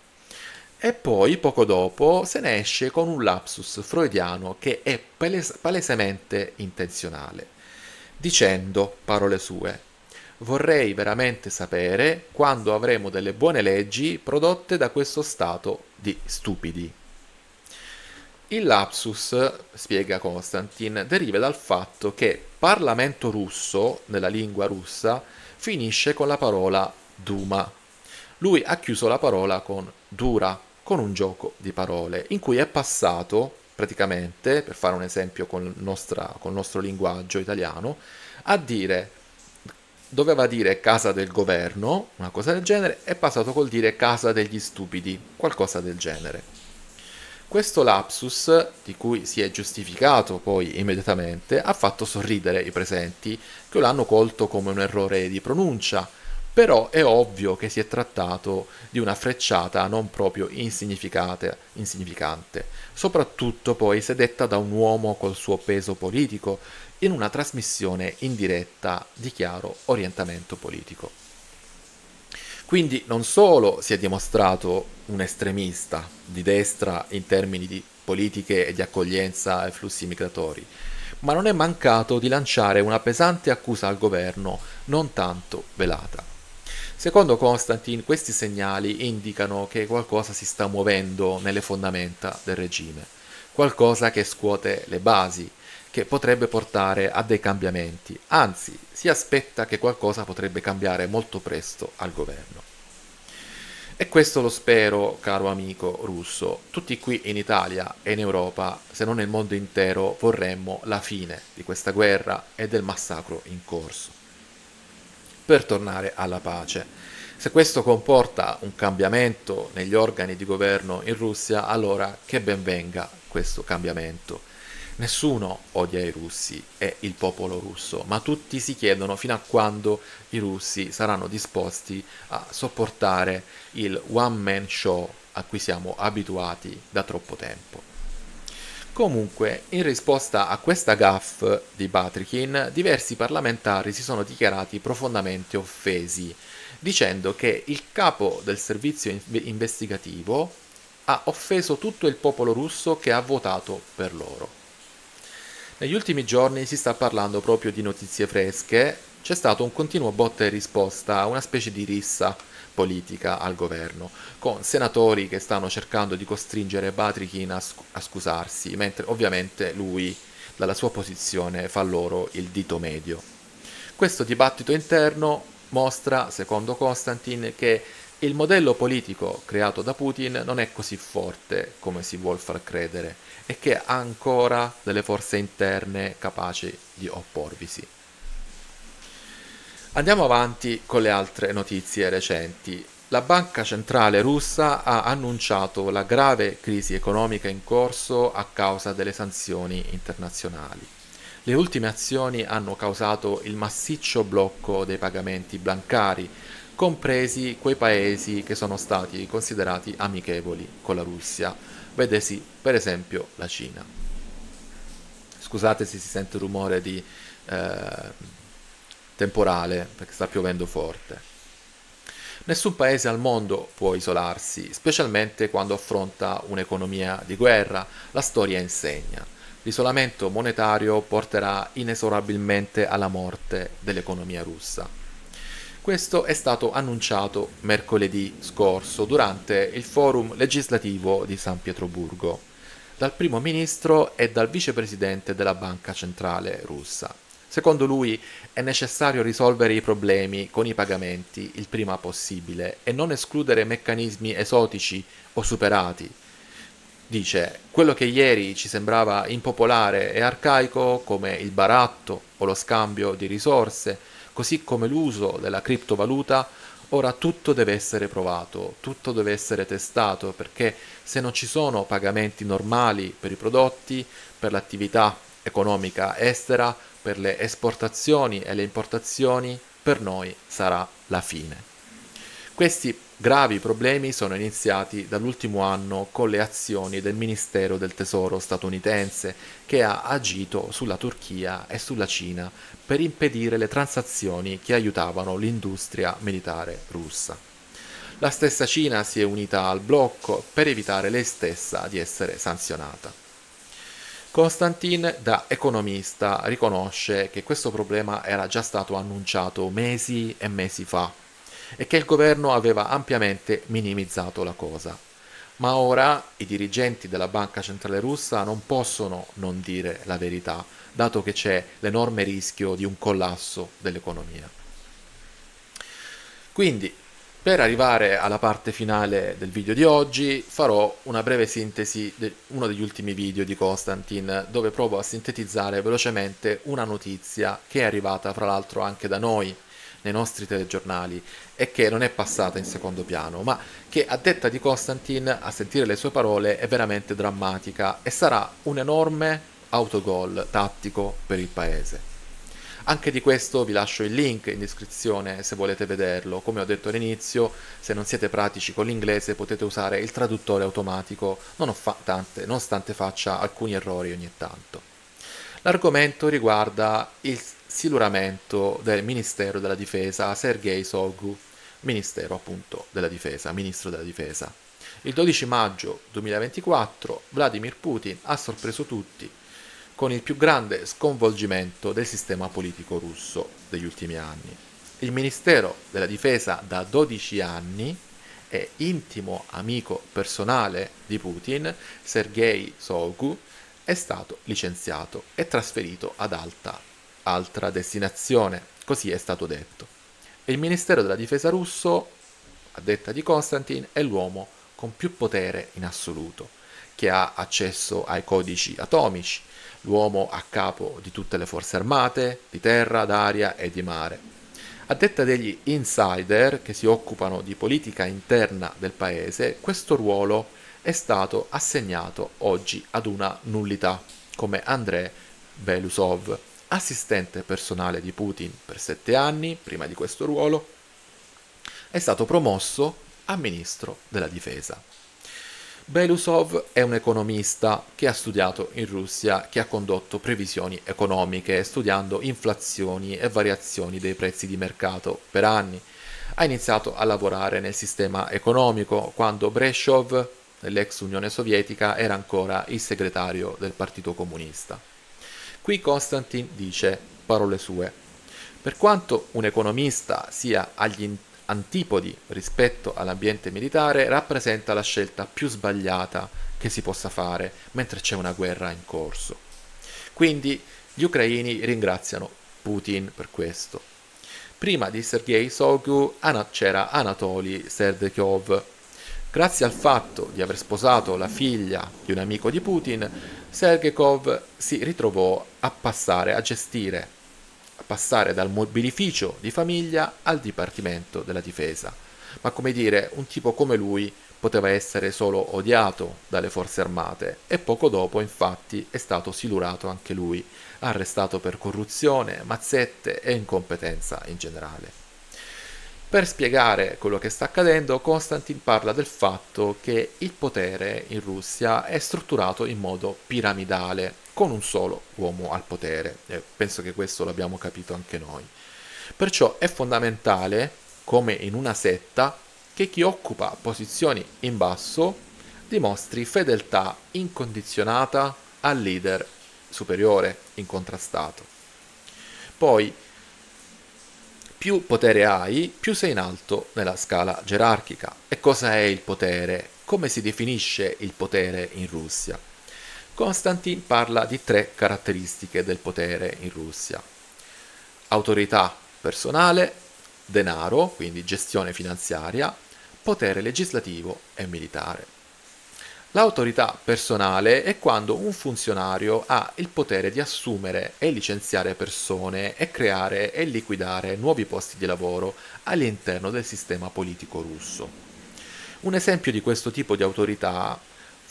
E poi, poco dopo, se ne esce con un lapsus freudiano che è pales- palesemente intenzionale, dicendo, parole sue, vorrei veramente sapere quando avremo delle buone leggi prodotte da questo stato di stupidi. Il lapsus, spiega Konstantin, deriva dal fatto che Parlamento russo, nella lingua russa, finisce con la parola Duma. Lui ha chiuso la parola con dura, con un gioco di parole, in cui è passato, praticamente, per fare un esempio con il nostra, con il nostro linguaggio italiano, a dire... doveva dire casa del governo, una cosa del genere, è passato col dire casa degli stupidi, qualcosa del genere. Questo lapsus, di cui si è giustificato poi immediatamente, ha fatto sorridere i presenti, che lo hanno colto come un errore di pronuncia, però è ovvio che si è trattato di una frecciata non proprio insignificante, soprattutto poi se detta da un uomo col suo peso politico, in una trasmissione in diretta di chiaro orientamento politico. Quindi non solo si è dimostrato un estremista di destra in termini di politiche e di accoglienza ai flussi migratori, ma non è mancato di lanciare una pesante accusa al governo non tanto velata. Secondo Konstantin, questi segnali indicano che qualcosa si sta muovendo nelle fondamenta del regime. qualcosa che scuote le basi, che potrebbe portare a dei cambiamenti, anzi si aspetta che qualcosa potrebbe cambiare molto presto al governo. E questo lo spero, caro amico russo. Tutti qui in Italia e in Europa, se non nel mondo intero, vorremmo la fine di questa guerra e del massacro in corso, per tornare alla pace. Se questo comporta un cambiamento negli organi di governo in Russia, allora che ben venga questo cambiamento. Nessuno odia i russi e il popolo russo, ma tutti si chiedono fino a quando i russi saranno disposti a sopportare il one man show a cui siamo abituati da troppo tempo. Comunque, in risposta a questa gaffe di Bastrykin, diversi parlamentari si sono dichiarati profondamente offesi, dicendo che il capo del servizio investigativo ha offeso tutto il popolo russo che ha votato per loro. Negli ultimi giorni si sta parlando proprio di notizie fresche, c'è stato un continuo botta e risposta, una specie di rissa politica al governo, con senatori che stanno cercando di costringere Bastrykin a, sc a scusarsi, mentre ovviamente lui, dalla sua posizione, fa loro il dito medio. Questo dibattito interno mostra, secondo Konstantin, che il modello politico creato da Putin non è così forte come si vuol far credere e che ha ancora delle forze interne capaci di opporvisi. Andiamo avanti con le altre notizie recenti. La Banca Centrale Russa ha annunciato la grave crisi economica in corso a causa delle sanzioni internazionali. Le ultime azioni hanno causato il massiccio blocco dei pagamenti bancari, compresi quei paesi che sono stati considerati amichevoli con la Russia, vedesi per esempio la Cina. Scusate se si sente il rumore di eh, temporale, perché sta piovendo forte. Nessun paese al mondo può isolarsi, specialmente quando affronta un'economia di guerra, la storia insegna. L'isolamento monetario porterà inesorabilmente alla morte dell'economia russa. Questo è stato annunciato mercoledì scorso durante il forum legislativo di San Pietroburgo dal primo ministro e dal vicepresidente della Banca Centrale Russa. Secondo lui è necessario risolvere i problemi con i pagamenti il prima possibile e non escludere meccanismi esotici o superati. Dice: quello che ieri ci sembrava impopolare e arcaico, come il baratto o lo scambio di risorse, così come l'uso della criptovaluta, ora tutto deve essere provato, tutto deve essere testato, perché se non ci sono pagamenti normali per i prodotti, per l'attività economica estera, per le esportazioni e le importazioni, per noi sarà la fine. Questi gravi problemi sono iniziati dall'ultimo anno con le azioni del Ministero del Tesoro statunitense, che ha agito sulla Turchia e sulla Cina per impedire le transazioni che aiutavano l'industria militare russa. La stessa Cina si è unita al blocco per evitare lei stessa di essere sanzionata. Konstantin, da economista, riconosce che questo problema era già stato annunciato mesi e mesi fa, e che il governo aveva ampiamente minimizzato la cosa. Ma ora i dirigenti della Banca Centrale Russa non possono non dire la verità, dato che c'è l'enorme rischio di un collasso dell'economia. Quindi, per arrivare alla parte finale del video di oggi, farò una breve sintesi di uno degli ultimi video di Konstantin, dove provo a sintetizzare velocemente una notizia che è arrivata fra l'altro anche da noi, nei nostri telegiornali, e che non è passata in secondo piano, ma che, a detta di Konstantin, a sentire le sue parole, è veramente drammatica e sarà un enorme autogol tattico per il paese. Anche di questo vi lascio il link in descrizione se volete vederlo. Come ho detto all'inizio, se non siete pratici con l'inglese potete usare il traduttore automatico, nonostante faccia alcuni errori ogni tanto. L'argomento riguarda il siluramento del Ministero della Difesa, Sergei Shoigu, Ministero appunto della Difesa, Ministro della Difesa. Il dodici maggio duemilaventiquattro Vladimir Putin ha sorpreso tutti con il più grande sconvolgimento del sistema politico russo degli ultimi anni. Il Ministero della Difesa da dodici anni e intimo amico personale di Putin, Sergei Shoigu, è stato licenziato e trasferito ad alta, altra destinazione, così è stato detto. Il Ministero della Difesa russo, a detta di Konstantin, è l'uomo con più potere in assoluto, che ha accesso ai codici atomici, l'uomo a capo di tutte le forze armate, di terra, d'aria e di mare. A detta degli insider che si occupano di politica interna del paese, questo ruolo è stato assegnato oggi ad una nullità, come Andrei Belousov, assistente personale di Putin per sette anni. Prima di questo ruolo è stato promosso a ministro della difesa. Belousov è un economista che ha studiato in Russia, che ha condotto previsioni economiche, studiando inflazioni e variazioni dei prezzi di mercato per anni. Ha iniziato a lavorare nel sistema economico quando Brezhnev, nell'ex Unione Sovietica, era ancora il segretario del Partito Comunista. Qui Konstantin dice, parole sue, per quanto un economista sia agli interessi antipodi rispetto all'ambiente militare, rappresenta la scelta più sbagliata che si possa fare mentre c'è una guerra in corso. Quindi gli ucraini ringraziano Putin per questo. Prima di Sergei Shoigu c'era Anatoly Serdyukov. Grazie al fatto di aver sposato la figlia di un amico di Putin, Serdyukov si ritrovò a passare a gestire passare dal mobilificio di famiglia al Dipartimento della Difesa. Ma come dire, un tipo come lui poteva essere solo odiato dalle forze armate, e poco dopo infatti è stato silurato anche lui, arrestato per corruzione, mazzette e incompetenza in generale. Per spiegare quello che sta accadendo, Konstantin parla del fatto che il potere in Russia è strutturato in modo piramidale, con un solo uomo al potere, e penso che questo l'abbiamo capito anche noi. Perciò è fondamentale, come in una setta, che chi occupa posizioni in basso dimostri fedeltà incondizionata al leader superiore incontrastato. Poi, più potere hai, più sei in alto nella scala gerarchica. E cosa è il potere? Come si definisce il potere in Russia? Konstantin parla di tre caratteristiche del potere in Russia: autorità personale, denaro, quindi gestione finanziaria, potere legislativo e militare. L'autorità personale è quando un funzionario ha il potere di assumere e licenziare persone e creare e liquidare nuovi posti di lavoro all'interno del sistema politico russo. Un esempio di questo tipo di autorità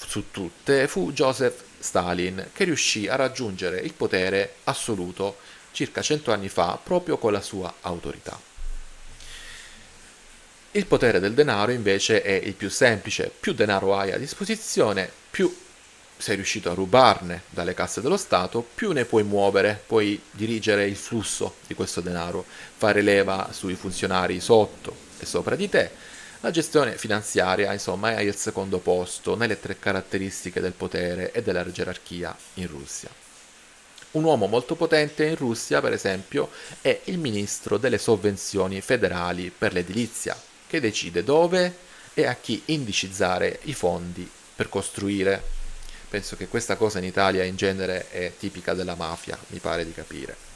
su tutte fu Joseph Stalin, che riuscì a raggiungere il potere assoluto circa cento anni fa proprio con la sua autorità. Il potere del denaro invece è il più semplice: più denaro hai a disposizione, più sei riuscito a rubarne dalle casse dello Stato, più ne puoi muovere, puoi dirigere il flusso di questo denaro, fare leva sui funzionari sotto e sopra di te. La gestione finanziaria, insomma, è al secondo posto nelle tre caratteristiche del potere e della gerarchia in Russia. Un uomo molto potente in Russia, per esempio, è il ministro delle sovvenzioni federali per l'edilizia, che decide dove e a chi indicizzare i fondi per costruire. Penso che questa cosa in Italia in genere è tipica della mafia, mi pare di capire.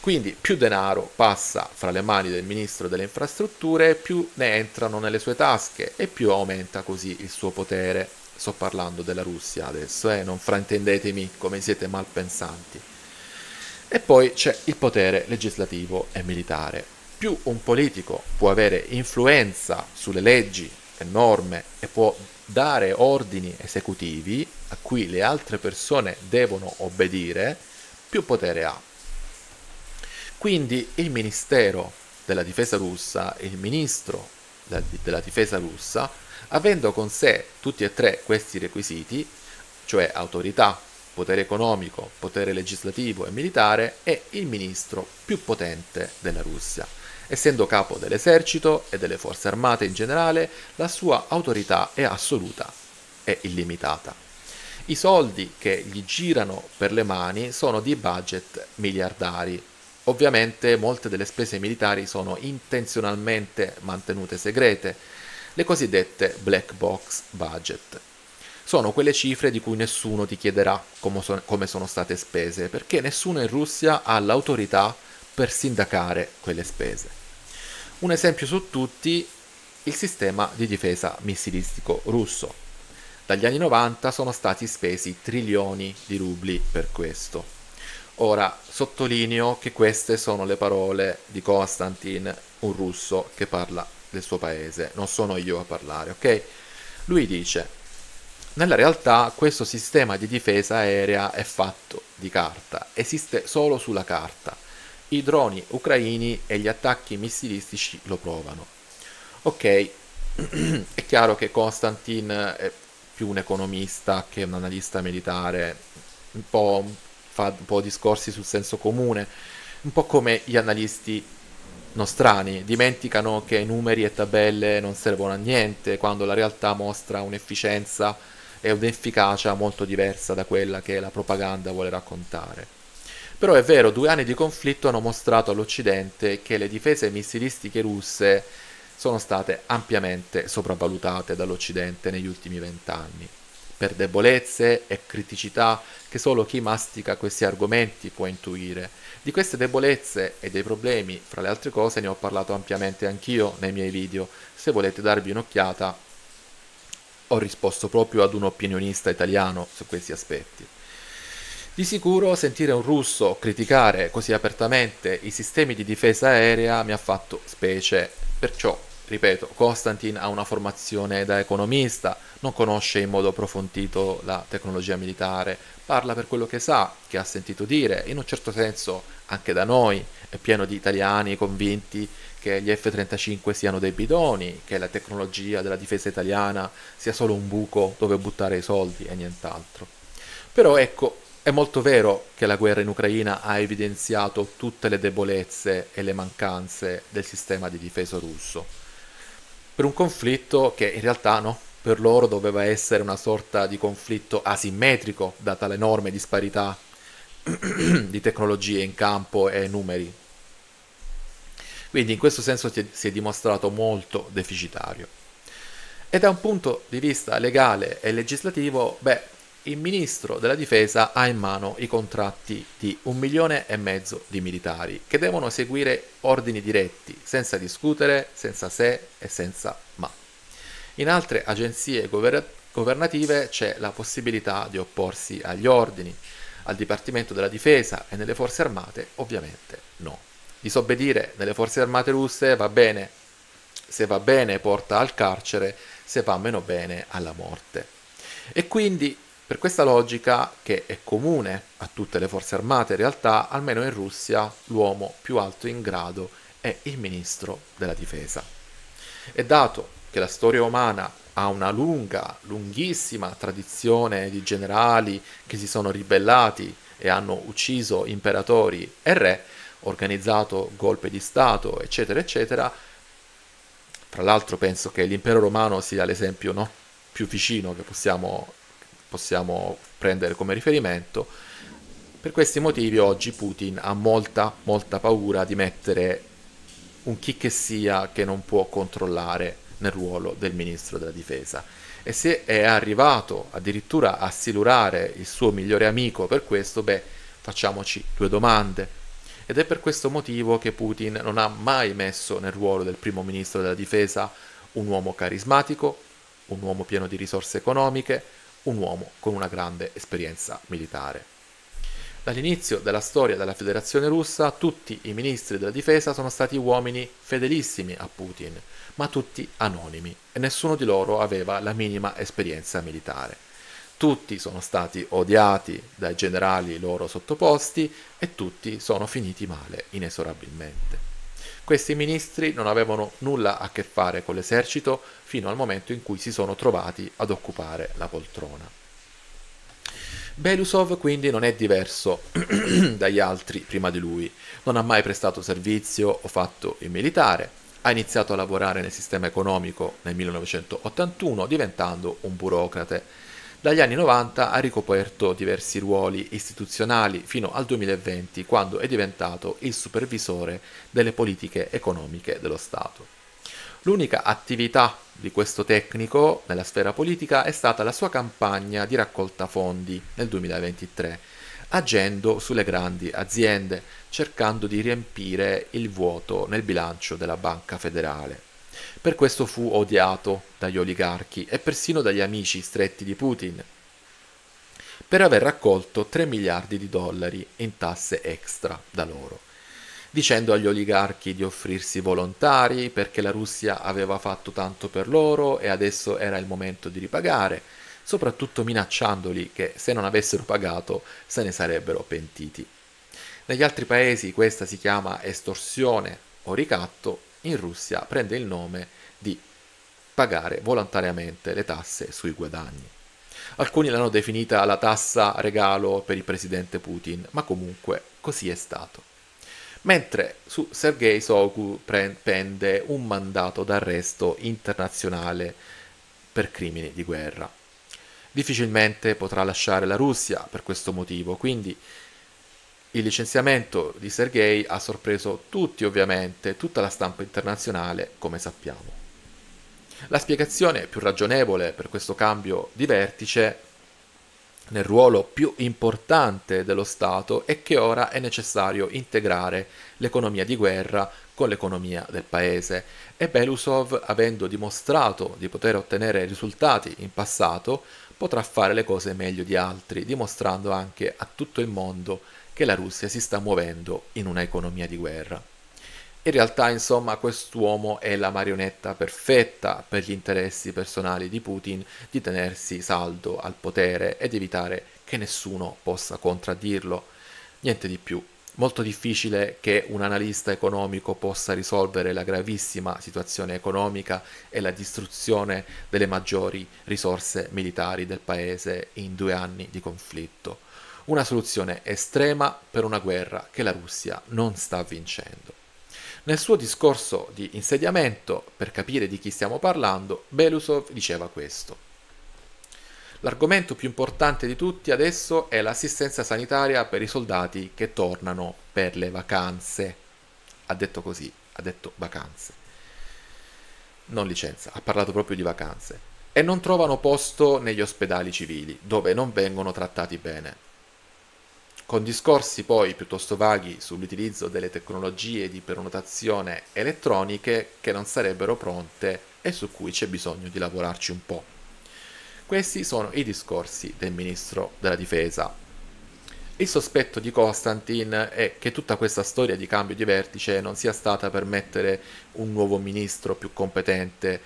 Quindi più denaro passa fra le mani del ministro delle infrastrutture, più ne entrano nelle sue tasche e più aumenta così il suo potere. Sto parlando della Russia adesso, eh? Non fraintendetemi come siete malpensanti. E poi c'è il potere legislativo e militare. Più un politico può avere influenza sulle leggi e norme e può dare ordini esecutivi a cui le altre persone devono obbedire, più potere ha. Quindi il Ministero della Difesa russa, il Ministro della Difesa russa, avendo con sé tutti e tre questi requisiti, cioè autorità, potere economico, potere legislativo e militare, è il Ministro più potente della Russia. Essendo capo dell'esercito e delle forze armate in generale, la sua autorità è assoluta e illimitata. I soldi che gli girano per le mani sono di budget miliardari, Ovviamente molte delle spese militari sono intenzionalmente mantenute segrete, le cosiddette black box budget. Sono quelle cifre di cui nessuno ti chiederà come, so- come sono state spese, perché nessuno in Russia ha l'autorità per sindacare quelle spese. Un esempio su tutti, il sistema di difesa missilistico russo. Dagli anni novanta sono stati spesi trilioni di rubli per questo. Ora, sottolineo che queste sono le parole di Konstantin, un russo che parla del suo paese, non sono io a parlare, ok? Lui dice: nella realtà questo sistema di difesa aerea è fatto di carta, esiste solo sulla carta. I droni ucraini e gli attacchi missilistici lo provano. Ok, è chiaro che Konstantin è più un economista che un analista militare, un po' fa un po' discorsi sul senso comune, un po' come gli analisti nostrani, dimenticano che numeri e tabelle non servono a niente quando la realtà mostra un'efficienza è un'efficacia molto diversa da quella che la propaganda vuole raccontare. Però è vero, due anni di conflitto hanno mostrato all'Occidente che le difese missilistiche russe sono state ampiamente sopravvalutate dall'Occidente negli ultimi vent'anni, per debolezze e criticità che solo chi mastica questi argomenti può intuire. Di queste debolezze e dei problemi, fra le altre cose, ne ho parlato ampiamente anch'io nei miei video, se volete darvi un'occhiata. Ho risposto proprio ad un opinionista italiano su questi aspetti. Di sicuro sentire un russo criticare così apertamente i sistemi di difesa aerea mi ha fatto specie, perciò, ripeto, Konstantin ha una formazione da economista, non conosce in modo approfondito la tecnologia militare, parla per quello che sa, che ha sentito dire, in un certo senso anche da noi è pieno di italiani convinti che gli F trentacinque siano dei bidoni, che la tecnologia della difesa italiana sia solo un buco dove buttare i soldi e nient'altro. Però ecco, è molto vero che la guerra in Ucraina ha evidenziato tutte le debolezze e le mancanze del sistema di difesa russo, per un conflitto che in realtà no, per loro doveva essere una sorta di conflitto asimmetrico, data l'enorme disparità di tecnologie in campo e numeri. Quindi in questo senso si è dimostrato molto deficitario. E da un punto di vista legale e legislativo, beh, il ministro della difesa ha in mano i contratti di un milione e mezzo di militari che devono eseguire ordini diretti, senza discutere, senza se e senza ma. In altre agenzie gover- governative c'è la possibilità di opporsi agli ordini, al Dipartimento della Difesa e nelle Forze Armate ovviamente no. Disobbedire nelle forze armate russe va bene, se va bene porta al carcere, se va meno bene alla morte. E quindi per questa logica, che è comune a tutte le forze armate in realtà, almeno in Russia l'uomo più alto in grado è il ministro della difesa. E dato che la storia umana ha una lunga, lunghissima tradizione di generali che si sono ribellati e hanno ucciso imperatori e re, organizzato golpe di Stato, eccetera, eccetera. Tra l'altro penso che l'impero romano sia l'esempio, no, più vicino che possiamo, possiamo prendere come riferimento. Per questi motivi oggi Putin ha molta, molta paura di mettere un chi che sia che non può controllare nel ruolo del ministro della difesa. E se è arrivato addirittura a silurare il suo migliore amico per questo, beh, facciamoci due domande. Ed è per questo motivo che Putin non ha mai messo nel ruolo del primo ministro della difesa un uomo carismatico, un uomo pieno di risorse economiche, un uomo con una grande esperienza militare. Dall'inizio della storia della Federazione Russa tutti i ministri della difesa sono stati uomini fedelissimi a Putin, ma tutti anonimi e nessuno di loro aveva la minima esperienza militare. Tutti sono stati odiati dai generali loro sottoposti e tutti sono finiti male inesorabilmente. Questi ministri non avevano nulla a che fare con l'esercito fino al momento in cui si sono trovati ad occupare la poltrona. Belousov quindi non è diverso dagli altri prima di lui, non ha mai prestato servizio o fatto il militare. Ha iniziato a lavorare nel sistema economico nel millenovecentottantuno diventando un burocrate. Dagli anni novanta ha ricoperto diversi ruoli istituzionali fino al duemilaventi, quando è diventato il supervisore delle politiche economiche dello Stato. L'unica attività di questo tecnico nella sfera politica è stata la sua campagna di raccolta fondi nel duemilaventitré, agendo sulle grandi aziende, cercando di riempire il vuoto nel bilancio della Banca Federale. Per questo fu odiato dagli oligarchi e persino dagli amici stretti di Putin, per aver raccolto tre miliardi di dollari in tasse extra da loro, dicendo agli oligarchi di offrirsi volontari perché la Russia aveva fatto tanto per loro e adesso era il momento di ripagare, soprattutto minacciandoli che se non avessero pagato se ne sarebbero pentiti. Negli altri paesi questa si chiama estorsione o ricatto. In Russia prende il nome di pagare volontariamente le tasse sui guadagni. Alcuni l'hanno definita la tassa regalo per il presidente Putin, ma comunque così è stato. Mentre su Sergei Shoigu pende un mandato d'arresto internazionale per crimini di guerra. Difficilmente potrà lasciare la Russia per questo motivo, quindi il licenziamento di Sergei ha sorpreso tutti, ovviamente, tutta la stampa internazionale, come sappiamo. La spiegazione più ragionevole per questo cambio di vertice nel ruolo più importante dello Stato è che ora è necessario integrare l'economia di guerra con l'economia del paese e Belousov, avendo dimostrato di poter ottenere risultati in passato, potrà fare le cose meglio di altri, dimostrando anche a tutto il mondo che la Russia si sta muovendo in una economia di guerra. In realtà, insomma, quest'uomo è la marionetta perfetta per gli interessi personali di Putin di tenersi saldo al potere ed evitare che nessuno possa contraddirlo. Niente di più. Molto difficile che un analista economico possa risolvere la gravissima situazione economica e la distruzione delle maggiori risorse militari del paese in due anni di conflitto. Una soluzione estrema per una guerra che la Russia non sta vincendo. Nel suo discorso di insediamento, per capire di chi stiamo parlando, Belousov diceva questo. L'argomento più importante di tutti adesso è l'assistenza sanitaria per i soldati che tornano per le vacanze. Ha detto così, ha detto vacanze. Non licenza, ha parlato proprio di vacanze. E non trovano posto negli ospedali civili, dove non vengono trattati bene. Con discorsi poi piuttosto vaghi sull'utilizzo delle tecnologie di prenotazione elettroniche che non sarebbero pronte e su cui c'è bisogno di lavorarci un po'. Questi sono i discorsi del ministro della difesa. Il sospetto di Konstantin è che tutta questa storia di cambio di vertice non sia stata per mettere un nuovo ministro più competente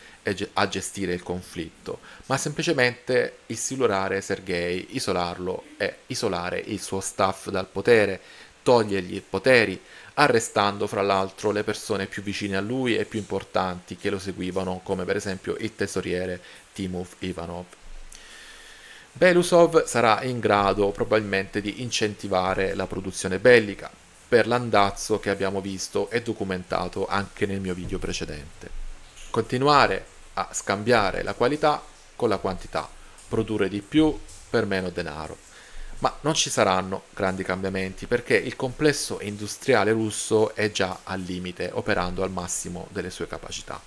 a gestire il conflitto, ma semplicemente isolare Sergei, isolarlo e isolare il suo staff dal potere, togliergli i poteri, arrestando fra l'altro le persone più vicine a lui e più importanti che lo seguivano, come per esempio il tesoriere Timur Ivanov. Belousov sarà in grado probabilmente di incentivare la produzione bellica, per l'andazzo che abbiamo visto e documentato anche nel mio video precedente. Continuare a scambiare la qualità con la quantità, produrre di più per meno denaro. Ma non ci saranno grandi cambiamenti perché il complesso industriale russo è già al limite, operando al massimo delle sue capacità.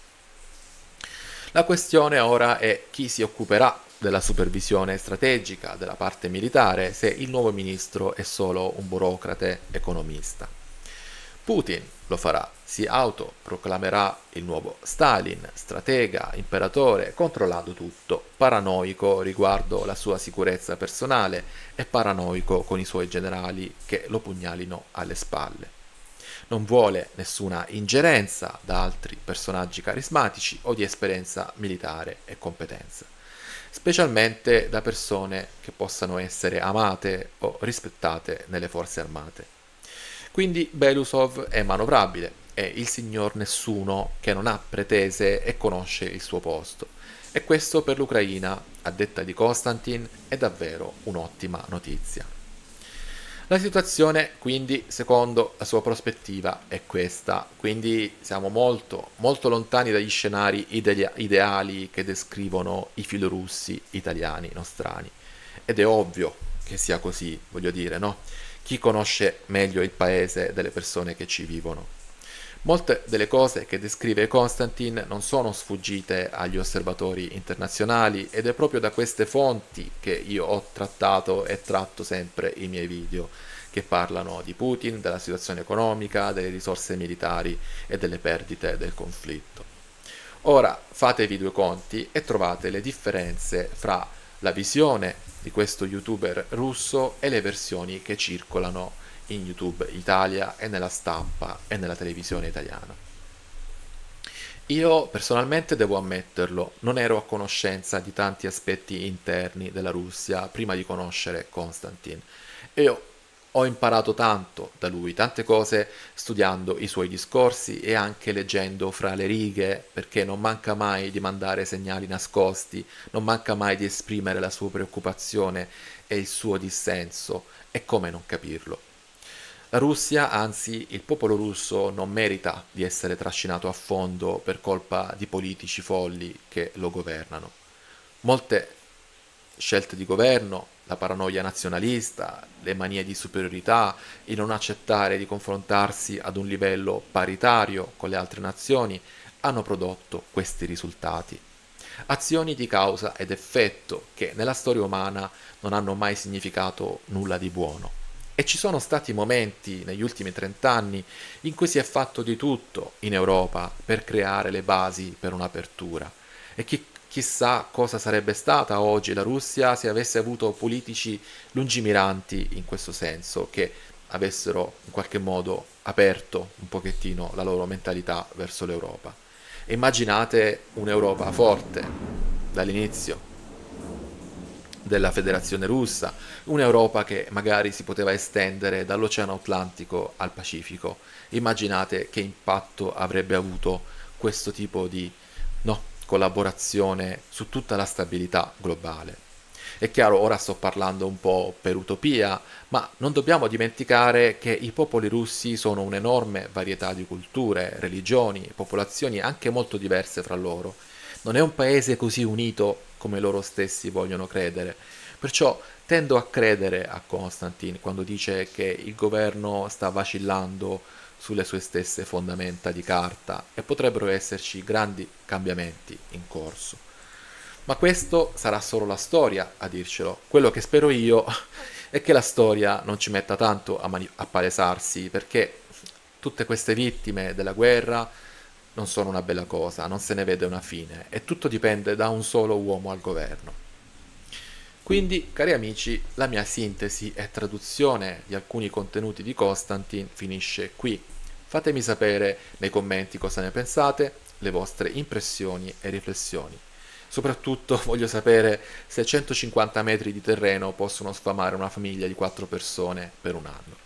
La questione ora è chi si occuperà della supervisione strategica della parte militare se il nuovo ministro è solo un burocrate economista. Putin lo farà, si autoproclamerà il nuovo Stalin, stratega, imperatore, controllando tutto, paranoico riguardo la sua sicurezza personale e paranoico con i suoi generali che lo pugnalino alle spalle. Non vuole nessuna ingerenza da altri personaggi carismatici o di esperienza militare e competenza, specialmente da persone che possano essere amate o rispettate nelle forze armate. Quindi Belousov è manovrabile, è il signor nessuno che non ha pretese e conosce il suo posto. E questo per l'Ucraina, a detta di Konstantin, è davvero un'ottima notizia. La situazione, quindi, secondo la sua prospettiva, è questa. Quindi siamo molto, molto lontani dagli scenari ideali che descrivono i filorussi italiani nostrani. ed è ovvio che sia così, voglio dire, no? Chi conosce meglio il paese delle persone che ci vivono? Molte delle cose che descrive Konstantin non sono sfuggite agli osservatori internazionali ed è proprio da queste fonti che io ho trattato e tratto sempre i miei video, che parlano di Putin, della situazione economica, delle risorse militari e delle perdite del conflitto. Ora fatevi due conti e trovate le differenze fra la visione di questo youtuber russo e le versioni che circolano in YouTube Italia e nella stampa e nella televisione italiana. Io personalmente devo ammetterlo, non ero a conoscenza di tanti aspetti interni della Russia prima di conoscere Konstantin. Io ho imparato tanto da lui, tante cose studiando i suoi discorsi e anche leggendo fra le righe, perché non manca mai di mandare segnali nascosti, non manca mai di esprimere la sua preoccupazione e il suo dissenso, e come non capirlo. La Russia, anzi il popolo russo, non merita di essere trascinato a fondo per colpa di politici folli che lo governano. Molte scelte di governo, la paranoia nazionalista, le manie di superiorità, il non accettare di confrontarsi ad un livello paritario con le altre nazioni, hanno prodotto questi risultati. Azioni di causa ed effetto che nella storia umana non hanno mai significato nulla di buono. E ci sono stati momenti negli ultimi trent'anni in cui si è fatto di tutto in Europa per creare le basi per un'apertura. E chi, chissà cosa sarebbe stata oggi la Russia se avesse avuto politici lungimiranti in questo senso, che avessero in qualche modo aperto un pochettino la loro mentalità verso l'Europa. E immaginate un'Europa forte dall'inizio della Federazione Russa, un'Europa che magari si poteva estendere dall'Oceano Atlantico al Pacifico. Immaginate che impatto avrebbe avuto questo tipo di no, collaborazione su tutta la stabilità globale. È chiaro, ora sto parlando un po' per utopia, ma non dobbiamo dimenticare che i popoli russi sono un'enorme varietà di culture, religioni, popolazioni anche molto diverse fra loro. Non è un paese così unito come loro stessi vogliono credere. Perciò tendo a credere a Konstantin quando dice che il governo sta vacillando sulle sue stesse fondamenta di carta e potrebbero esserci grandi cambiamenti in corso. Ma questo sarà solo la storia a dircelo. Quello che spero io è che la storia non ci metta tanto a, a palesarsi, perché tutte queste vittime della guerra non sono una bella cosa, non se ne vede una fine, e tutto dipende da un solo uomo al governo. Quindi, cari amici, la mia sintesi e traduzione di alcuni contenuti di Konstantin finisce qui. Fatemi sapere nei commenti cosa ne pensate, le vostre impressioni e riflessioni. Soprattutto voglio sapere se centocinquanta metri di terreno possono sfamare una famiglia di quattro persone per un anno.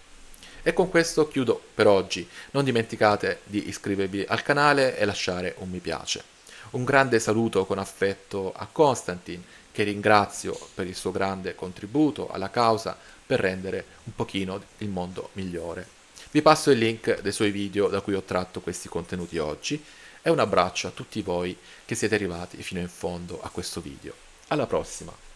E con questo chiudo per oggi. Non dimenticate di iscrivervi al canale e lasciare un mi piace. Un grande saluto con affetto a Konstantin, che ringrazio per il suo grande contributo alla causa per rendere un pochino il mondo migliore. Vi passo il link dei suoi video da cui ho tratto questi contenuti oggi e un abbraccio a tutti voi che siete arrivati fino in fondo a questo video. Alla prossima!